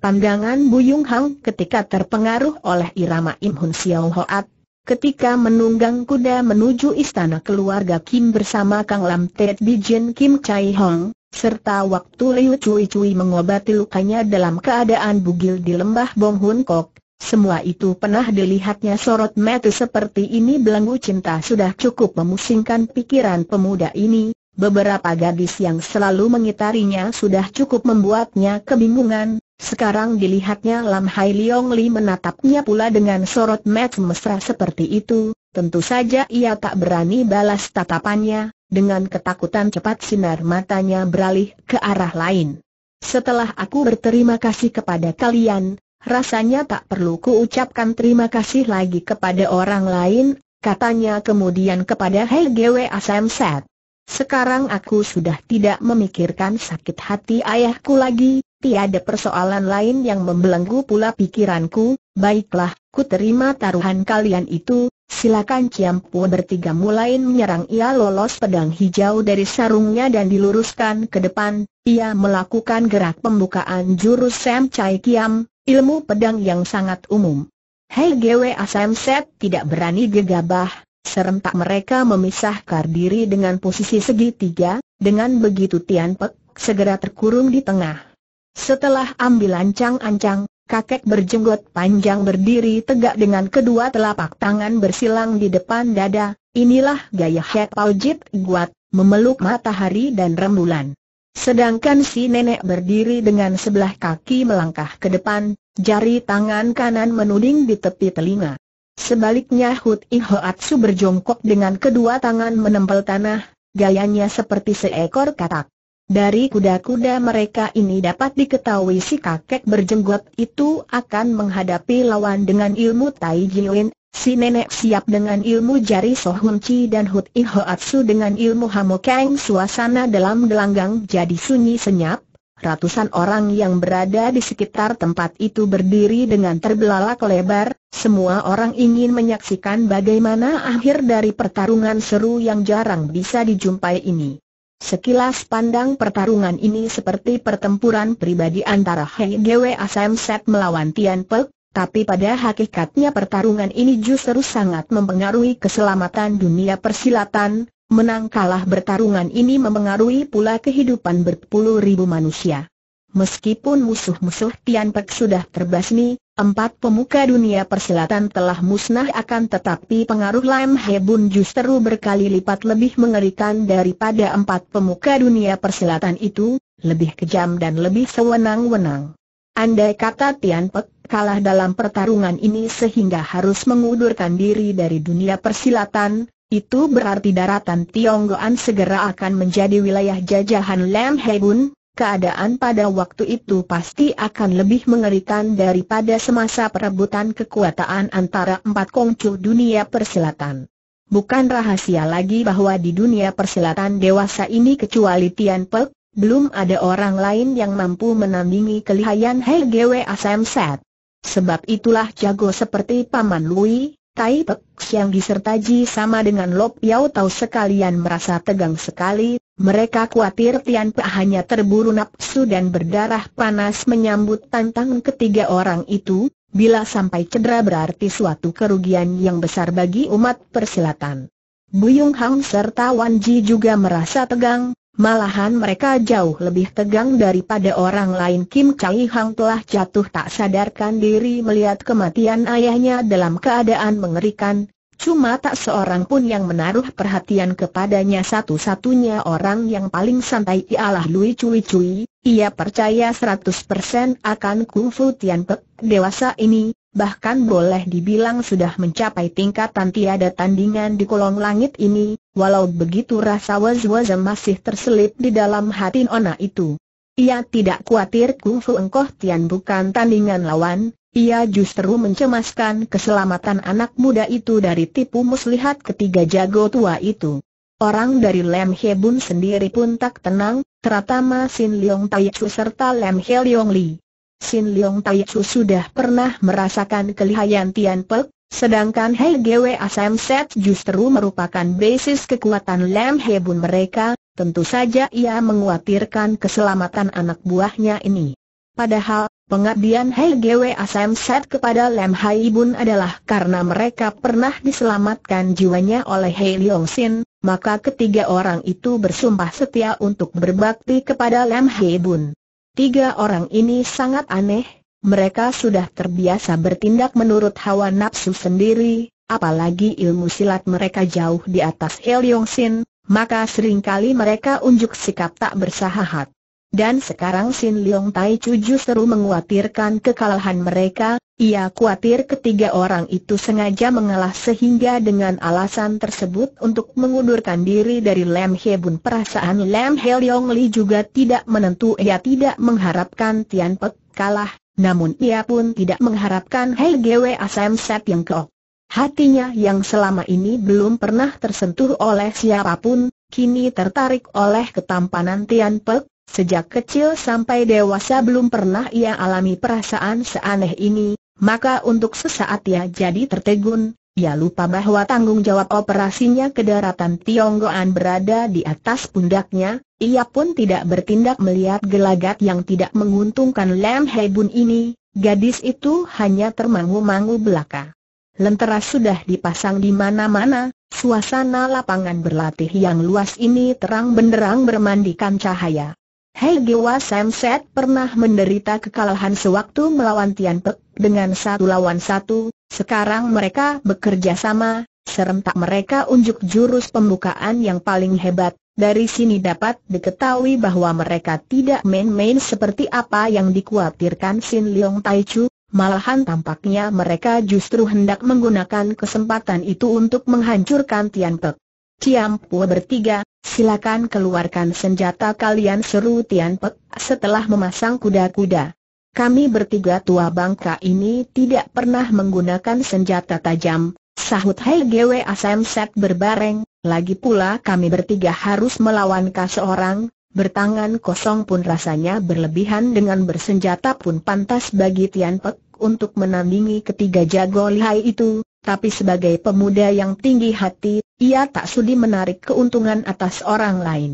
Pandangan Bu Yong Hong ketika terpengaruh oleh irama Im Hun Xiao Hoat, ketika menunggang kuda menuju istana keluarga Kim bersama Kang Lam Tet Bijin Kim Chai Hong, serta waktu Liu Cui Cui mengobati lukanya dalam keadaan bugil di lembah Bong Hun Kok. Semua itu pernah dilihatnya. Sorot mata seperti ini, belenggu cinta sudah cukup memusingkan pikiran pemuda ini. Beberapa gadis yang selalu mengitarinya sudah cukup membuatnya kebingungan. Sekarang dilihatnya Lam Hai Liong Li menatapnya pula dengan sorot mata mesra seperti itu. Tentu saja ia tak berani balas tatapannya. Dengan ketakutan cepat sinar matanya beralih ke arah lain. Setelah aku berterima kasih kepada kalian, rasanya tak perlu kuucapkan terima kasih lagi kepada orang lain, katanya kemudian kepada Hei Gwa Sam Set. Sekarang aku sudah tidak memikirkan sakit hati ayahku lagi, tiada persoalan lain yang membelenggu pula pikiranku. Baiklah, ku terima taruhan kalian itu. Silakan. Chiampua bertiga mulai menyerang. Ia lolos pedang hijau dari sarungnya dan diluruskan ke depan. Ia melakukan gerak pembukaan jurus Sam Chai Kiam, ilmu pedang yang sangat umum. Hei Gwa Sam Set tidak berani gegabah. Serentak mereka memisahkan diri dengan posisi segitiga. Dengan begitu Tian Pek segera terkurung di tengah. Setelah ambil ancang-ancang, kakek berjenggot panjang berdiri tegak dengan kedua telapak tangan bersilang di depan dada. Inilah gaya Hei Paujit Guat, memeluk matahari dan rembulan. Sedangkan si nenek berdiri dengan sebelah kaki melangkah ke depan, jari tangan kanan menuding di tepi telinga. Sebaliknya Hut Ihoatsu berjongkok dengan kedua tangan menempel tanah, gayanya seperti seekor katak. Dari kuda-kuda mereka ini dapat diketahui si kakek berjenggot itu akan menghadapi lawan dengan ilmu Tai Jiuin, si nenek siap dengan ilmu jari Sohun Chi dan Hut Ihoatsu dengan ilmu Hamukang. Suasana dalam gelanggang jadi sunyi senyap. Ratusan orang yang berada di sekitar tempat itu berdiri dengan terbelalak lebar. Semua orang ingin menyaksikan bagaimana akhir dari pertarungan seru yang jarang bisa dijumpai ini. Sekilas pandang pertarungan ini seperti pertempuran pribadi antara Hei Gwa Sam Set melawan Tian Pek, tapi pada hakikatnya pertarungan ini justru sangat mempengaruhi keselamatan dunia persilatan. Menang kalah bertarungan ini mempengaruhi pula kehidupan berpuluh ribu manusia. Meskipun musuh-musuh Tian Pek sudah terbasmi, empat pemuka dunia persilatan telah musnah, akan tetapi pengaruh Lam Hai Bun justru berkali lipat lebih mengerikan daripada empat pemuka dunia persilatan itu, lebih kejam dan lebih sewenang-wenang. Andai kata Tian Pek kalah dalam pertarungan ini sehingga harus mengundurkan diri dari dunia persilatan, itu berarti daratan Tionggoan segera akan menjadi wilayah jajahan Lam Hai Bun. Keadaan pada waktu itu pasti akan lebih mengerikan daripada semasa perebutan kekuasaan antara empat kongcu dunia persilatan. Bukan rahasia lagi bahwa di dunia persilatan dewasa ini kecuali Tian Pek, belum ada orang lain yang mampu menandingi kelihayan Hei Gwa Sam Set. Sebab itulah jago seperti Paman Lui, Tai Pek Sianggi serta Ji sama dengan Lop Yau Tao sekalian merasa tegang sekali. Mereka khawatir Tian Pek hanya terburu nafsu dan berdarah panas menyambut tantangan ketiga orang itu. Bila sampai cedera berarti suatu kerugian yang besar bagi umat persilatan. Bu Yong Hong serta Wanji juga merasa tegang. Malahan mereka jauh lebih tegang daripada orang lain. Kim Chang-hyang telah jatuh tak sadarkan diri melihat kematian ayahnya dalam keadaan mengerikan. Cuma tak seorang pun yang menaruh perhatian kepadanya. Satu-satunya orang yang paling santai ialah Liu Cui Cui. Ia percaya seratus persen akan kungfu Tian Pek dewasa ini. Bahkan boleh dibilang sudah mencapai tingkatan tiada tandingan di kolong langit ini. Walau begitu rasa was-was masih terselip di dalam hati nona itu. Ia tidak khawatir kungfu Engkoh Tian bukan tandingan lawan. Ia justru mencemaskan keselamatan anak muda itu dari tipu muslihat ketiga jago tua itu. Orang dari Lam Hai Bun sendiri pun tak tenang, terutama Sin Leong Taichu serta Lam Hai Liong Li. Sin Leong Taichu sudah pernah merasakan kelihayan Tian Pek, sedangkan Hei Gwa Sam Set justru merupakan basis kekuatan Lam Hai Bun mereka. Tentu saja ia mengkhawatirkan keselamatan anak buahnya ini. Padahal, pengabdian Hei Gwa Sam Set kepada Lam Hai Bun adalah karena mereka pernah diselamatkan jiwanya oleh Hei Liong Sin, maka ketiga orang itu bersumpah setia untuk berbakti kepada Lam Hai Bun. Tiga orang ini sangat aneh, mereka sudah terbiasa bertindak menurut hawa nafsu sendiri, apalagi ilmu silat mereka jauh di atas Hei Liong Sin, maka seringkali mereka unjuk sikap tak bersahabat. Dan sekarang Sin Leong Taichu justru mengkhawatirkan kekalahan mereka. Ia khawatir ketiga orang itu sengaja mengalah sehingga dengan alasan tersebut untuk mengundurkan diri dari Lam He Bun. Perasaan Lam Hai Liong Li juga tidak menentu. Ia tidak mengharapkan Tian Pek kalah, namun ia pun tidak mengharapkan Hei Gwa Sam Set yang keok. Hatinya yang selama ini belum pernah tersentuh oleh siapapun, kini tertarik oleh ketampanan Tian Pek. Sejak kecil sampai dewasa belum pernah ia alami perasaan seaneh ini. Maka untuk sesaat ia jadi tertegun, ia lupa bahwa tanggung jawab operasinya ke daratan Tionggoan berada di atas pundaknya. Ia pun tidak bertindak melihat gelagat yang tidak menguntungkan Lam Hai Bun ini. Gadis itu hanya termangu-mangu belaka. Lentera sudah dipasang di mana-mana, suasana lapangan berlatih yang luas ini terang benderang bermandikan cahaya. Hei Gwa Sam Set pernah menderita kekalahan sewaktu melawan Tian Pek dengan satu lawan satu. Sekarang mereka bekerja sama, serentak mereka unjuk jurus pembukaan yang paling hebat. Dari sini dapat diketahui bahwa mereka tidak main-main seperti apa yang dikhawatirkan Sin Leong Taichu. Malahan tampaknya mereka justru hendak menggunakan kesempatan itu untuk menghancurkan Tian Pek. Ciampua bertiga, silakan keluarkan senjata kalian, seru Tian Pek setelah memasang kuda-kuda. Kami bertiga tua bangka ini tidak pernah menggunakan senjata tajam, sahut Hei Gwa Sam Set berbareng. Lagi pula kami bertiga harus melawan kas orang, bertangan kosong pun rasanya berlebihan, dengan bersenjata pun pantas bagi Tian Pek untuk menandingi ketiga jago lihai itu. Tapi sebagai pemuda yang tinggi hati, ia tak sudi menarik keuntungan atas orang lain.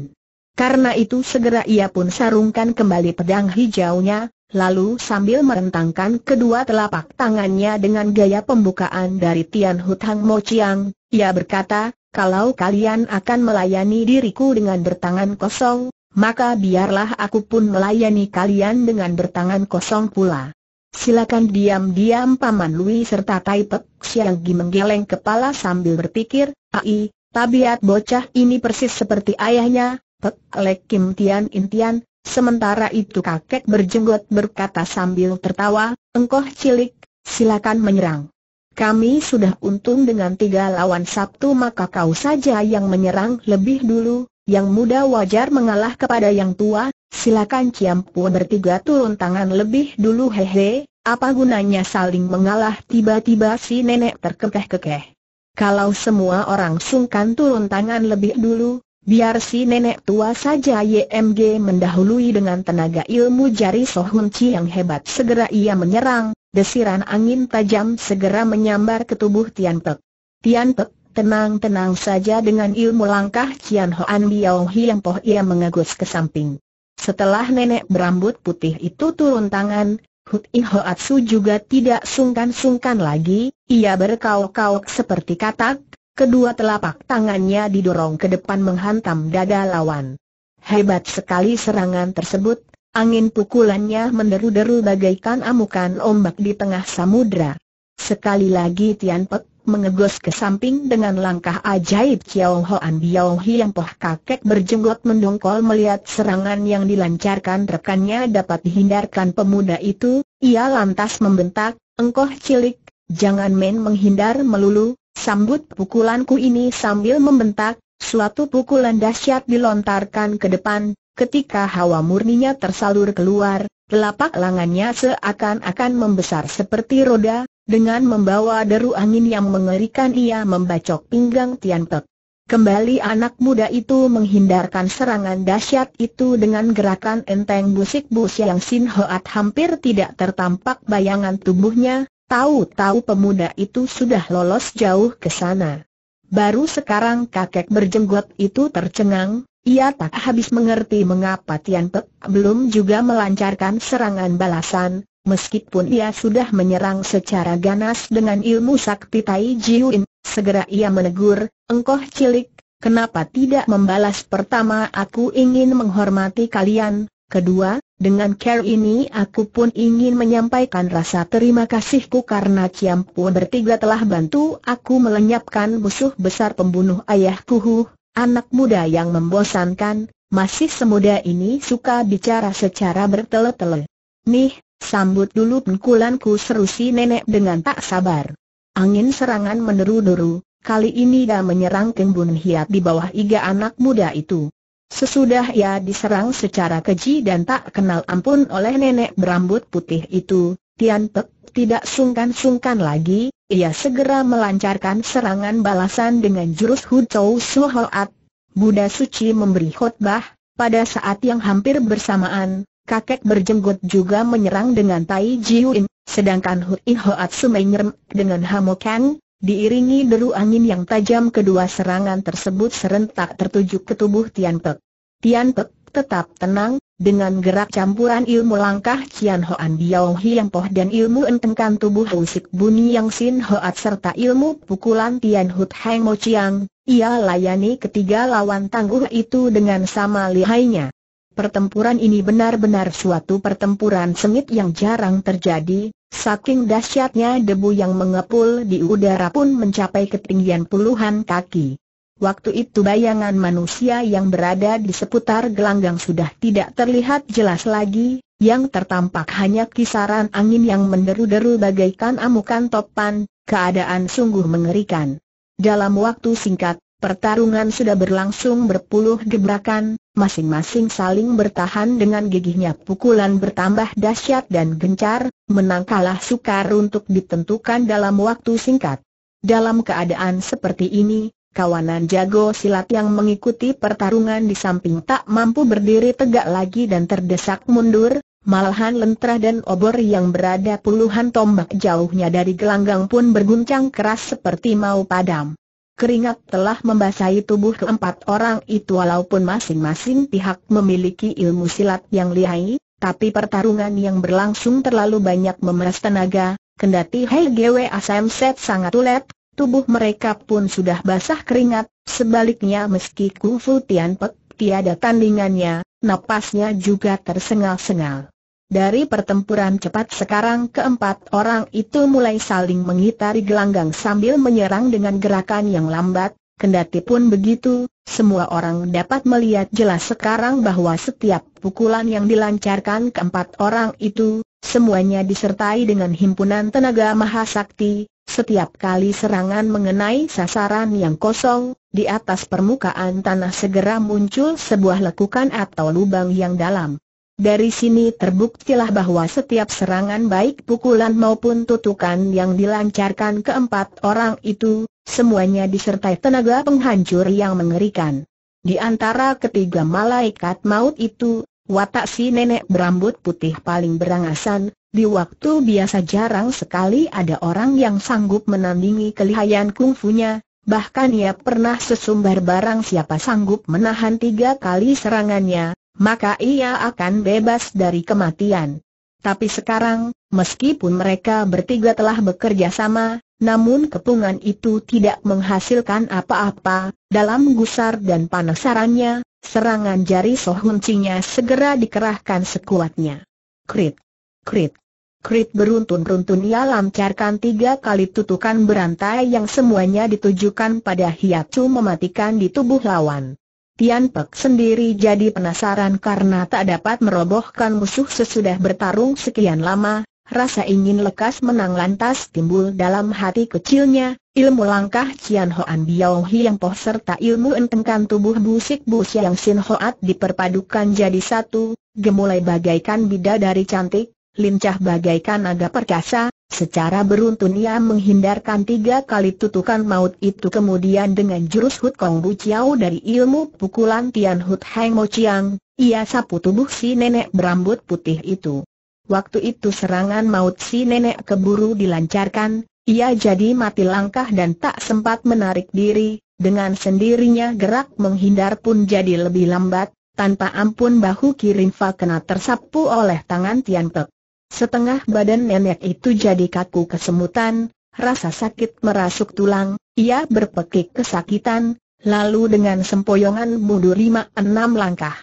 Karena itu segera ia pun sarungkan kembali pedang hijaunya, lalu sambil merentangkan kedua telapak tangannya dengan gaya pembukaan dari Tian Hutang Mo Chiang, ia berkata, "Kalau kalian akan melayani diriku dengan bertangan kosong, maka biarlah aku pun melayani kalian dengan bertangan kosong pula." Silakan. Diam-diam Paman Lui serta Tai Pek Sianggi menggeleng kepala sambil berpikir, "Ai, tabiat bocah ini persis seperti ayahnya, Pek Lek Kiam Tian Intian." Sementara itu kakek berjenggot berkata sambil tertawa, "Engkoh cilik, silakan menyerang. Kami sudah untung dengan tiga lawan satu, maka kau saja yang menyerang lebih dulu. Yang muda wajar mengalah kepada yang tua." Silakan. Ciampua bertiga turun tangan lebih dulu. Hehe, apa gunanya saling mengalah, tiba-tiba si nenek terkekeh-kekeh. Kalau semua orang sungkan turun tangan lebih dulu, biar si nenek tua saja. Y M G mendahului dengan tenaga ilmu jari Sohun Chi yang hebat. Segera ia menyerang, desiran angin tajam segera menyambar ke tubuh Tian Pek. Tian Pek tenang-tenang saja dengan ilmu langkah Cian Hoan Biao Hiang Poh, ia mengagus ke samping. Setelah nenek berambut putih itu turun tangan, Hut Ihoatsu juga tidak sungkan-sungkan lagi. Ia berkauk-kauk seperti katak, kedua telapak tangannya didorong ke depan menghantam dada lawan. Hebat sekali serangan tersebut, angin pukulannya menderu-deru bagaikan amukan ombak di tengah samudra. Sekali lagi Tian Pek mengegos ke samping dengan langkah ajaib. Xiao Hoan Biao Hiang Poh kakek berjenggot mendongkol melihat serangan yang dilancarkan rekannya dapat dihindarkan pemuda itu. Ia lantas membentak, "Engkoh cilik, jangan main menghindar melulu, sambut pukulanku ini!" Sambil membentak, suatu pukulan dahsyat dilontarkan ke depan. Ketika hawa murninya tersalur keluar, telapak lengannya seakan-akan membesar seperti roda. Dengan membawa deru angin yang mengerikan ia membacok pinggang Tian Pek. Kembali anak muda itu menghindarkan serangan dahsyat itu dengan gerakan enteng busik-bus yang Sin Hoat, hampir tidak tertampak bayangan tubuhnya. Tahu-tahu pemuda itu sudah lolos jauh ke sana. Baru sekarang kakek berjenggot itu tercengang. Ia tak habis mengerti mengapa Tian Pek belum juga melancarkan serangan balasan. Meskipun ia sudah menyerang secara ganas dengan ilmu sakti Tai Jiuin, segera ia menegur, "Engkoh cilik, kenapa tidak membalas? Pertama, aku ingin menghormati kalian. Kedua, dengan cara ini aku pun ingin menyampaikan rasa terima kasihku karena Ciampua bertiga telah bantu aku melenyapkan musuh besar pembunuh ayahku." Huh, anak muda yang membosankan, masih semuda ini suka bicara secara bertele-tele. Nih, sambut dulu pengkulanku, seru si nenek dengan tak sabar. Angin serangan meneru-deru, kali ini dia menyerang Kembun Hiat di bawah iga anak muda itu. Sesudah ia diserang secara keji dan tak kenal ampun oleh nenek berambut putih itu, Tian Pek tidak sungkan-sungkan lagi, ia segera melancarkan serangan balasan dengan jurus Hu Chou Su Hoat. Buddha suci memberi khotbah, pada saat yang hampir bersamaan, kakek berjenggot juga menyerang dengan Tai Jiuin, sedangkan Hut Ihoatsu menyerang dengan Hamukang. Diiringi deru angin yang tajam, kedua serangan tersebut serentak tertuju ke tubuh Tian Pek. Tian Pek tetap tenang, dengan gerak campuran ilmu langkah Cian Hoan Biao Hiang Poh dan ilmu entengkan tubuh Usik Buni Yang Sin Hoat serta ilmu pukulan Tian Hut Hang Mo Chiang, ia layani ketiga lawan tangguh itu dengan sama lihainya. Pertempuran ini benar-benar suatu pertempuran sengit yang jarang terjadi. Saking dahsyatnya debu yang mengepul di udara pun mencapai ketinggian puluhan kaki. Waktu itu bayangan manusia yang berada di seputar gelanggang sudah tidak terlihat jelas lagi, yang tertampak hanya kisaran angin yang menderu-deru bagaikan amukan topan. Keadaan sungguh mengerikan. Dalam waktu singkat, pertarungan sudah berlangsung berpuluh gebrakan, masing-masing saling bertahan dengan gigihnya. Pukulan bertambah dahsyat dan gencar, menang kalah sukar untuk ditentukan dalam waktu singkat. Dalam keadaan seperti ini, kawanan jago silat yang mengikuti pertarungan di samping tak mampu berdiri tegak lagi dan terdesak mundur, malahan lentera dan obor yang berada puluhan tombak jauhnya dari gelanggang pun berguncang keras seperti mau padam. Keringat telah membasahi tubuh keempat orang itu. Walaupun masing-masing pihak memiliki ilmu silat yang lihai, tapi pertarungan yang berlangsung terlalu banyak memeras tenaga. Kendati Hei Gwa Sam Set sangat ulet, tubuh mereka pun sudah basah keringat. Sebaliknya meski kungfu Tian Pek tiada tandingannya, napasnya juga tersengal-sengal. Dari pertempuran cepat sekarang keempat orang itu mulai saling mengitari gelanggang sambil menyerang dengan gerakan yang lambat. Kendati pun begitu, semua orang dapat melihat jelas sekarang bahwa setiap pukulan yang dilancarkan keempat orang itu, semuanya disertai dengan himpunan tenaga mahasakti. Setiap kali serangan mengenai sasaran yang kosong, di atas permukaan tanah segera muncul sebuah lekukan atau lubang yang dalam. Dari sini terbuktilah bahwa setiap serangan baik pukulan maupun tutukan yang dilancarkan keempat orang itu, semuanya disertai tenaga penghancur yang mengerikan. Di antara ketiga malaikat maut itu, watak si nenek berambut putih paling berangasan. Di waktu biasa jarang sekali ada orang yang sanggup menandingi kelihaian kungfunya. Bahkan ia pernah sesumbar barang siapa sanggup menahan tiga kali serangannya, maka ia akan bebas dari kematian. Tapi sekarang, meskipun mereka bertiga telah bekerja sama, namun kepungan itu tidak menghasilkan apa-apa. Dalam gusar dan panasarannya, serangan jari Sohun Chi-nya segera dikerahkan sekuatnya. Krit, krit, krit beruntun-runtun ia lancarkan tiga kali tutukan berantai yang semuanya ditujukan pada Hiatsu mematikan di tubuh lawan. Tian Pek sendiri jadi penasaran karena tak dapat merobohkan musuh sesudah bertarung sekian lama. Rasa ingin lekas menang lantas timbul dalam hati kecilnya. Ilmu langkah Cian Hoan Biao Hiang Poh serta ilmu entengkan tubuh busik bus yang Sin Hoat diperpadukan jadi satu. Gemulai bagaikan bidadari cantik, lincah bagaikan naga perkasa. Secara beruntun ia menghindarkan tiga kali tutukan maut itu, kemudian dengan jurus Hut Kong Bu Chiao dari ilmu pukulan Tian Hut Hang Mo Chiang, ia sapu tubuh si nenek berambut putih itu. Waktu itu serangan maut si nenek keburu dilancarkan, ia jadi mati langkah dan tak sempat menarik diri. Dengan sendirinya gerak menghindar pun jadi lebih lambat. Tanpa ampun bahu kiri Fa kena tersapu oleh tangan Tian Pek. Setengah badan nenek itu jadi kaku kesemutan, rasa sakit merasuk tulang, ia berpekik kesakitan, lalu dengan sempoyongan mundur lima enam langkah.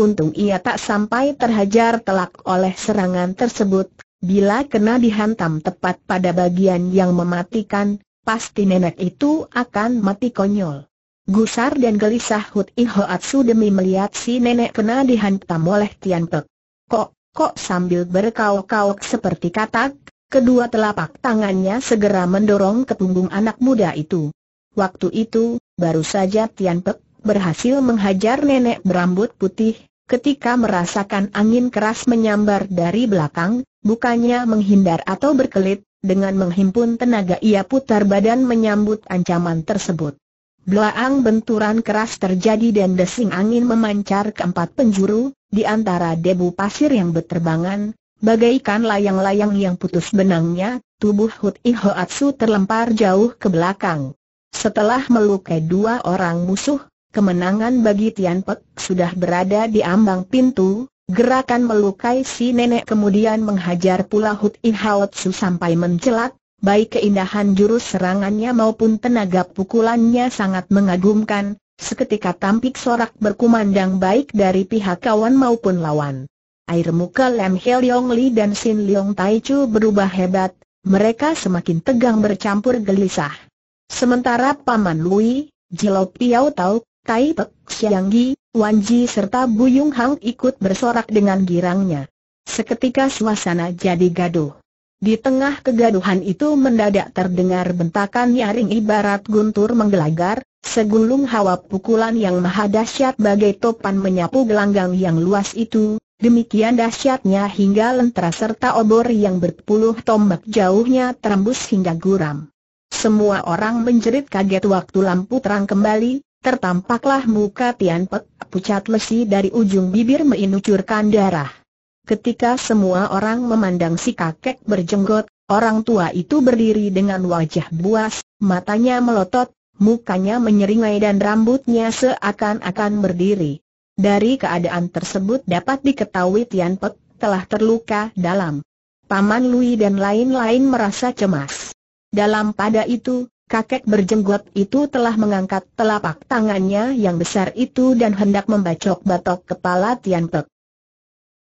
Untung ia tak sampai terhajar telak oleh serangan tersebut. Bila kena dihantam tepat pada bagian yang mematikan, pasti nenek itu akan mati konyol. Gusar dan gelisah Hut Ihoatsu demi melihat si nenek kena dihantam oleh Tian Pek. Kok, kok sambil berkaok-kaok seperti katak, kedua telapak tangannya segera mendorong ke punggung anak muda itu. Waktu itu, baru saja Tian Pek berhasil menghajar nenek berambut putih, ketika merasakan angin keras menyambar dari belakang, bukannya menghindar atau berkelit, dengan menghimpun tenaga ia putar badan menyambut ancaman tersebut. Belaang benturan keras terjadi dan desing angin memancar ke empat penjuru, di antara debu pasir yang berterbangan, bagaikan layang-layang yang putus benangnya, tubuh Hut Ihoatsu terlempar jauh ke belakang. Setelah melukai dua orang musuh, kemenangan bagi Tian Pek sudah berada di ambang pintu. Gerakan melukai si nenek kemudian menghajar pula Hut Ihoatsu sampai mencelat, baik keindahan jurus serangannya maupun tenaga pukulannya sangat mengagumkan, seketika tampik sorak berkumandang baik dari pihak kawan maupun lawan. Air muka Lam Hai Liong Li dan Sin Leong Taichu berubah hebat, mereka semakin tegang bercampur gelisah. Sementara Paman Lui, Jilop Yau Tao, Tai Pek Sianggi, Wanji serta Bu Yong Hong ikut bersorak dengan girangnya. Seketika suasana jadi gaduh. Di tengah kegaduhan itu mendadak terdengar bentakan nyaring ibarat guntur menggelagar, segulung hawa pukulan yang maha dahsyat bagai topan menyapu gelanggang yang luas itu. Demikian dahsyatnya hingga lentera serta obor yang berpuluh tombak jauhnya terembus hingga guram. Semua orang menjerit kaget waktu lampu terang kembali. Tertampaklah muka Tian Pek pucat lesi dari ujung bibir menucurkan darah. Ketika semua orang memandang si kakek berjenggot, orang tua itu berdiri dengan wajah buas, matanya melotot, mukanya menyeringai dan rambutnya seakan-akan berdiri. Dari keadaan tersebut dapat diketahui Tian Pek telah terluka dalam. Paman Lui dan lain-lain merasa cemas. Dalam pada itu, kakek berjenggot itu telah mengangkat telapak tangannya yang besar itu dan hendak membacok-batok kepala Tian Pek.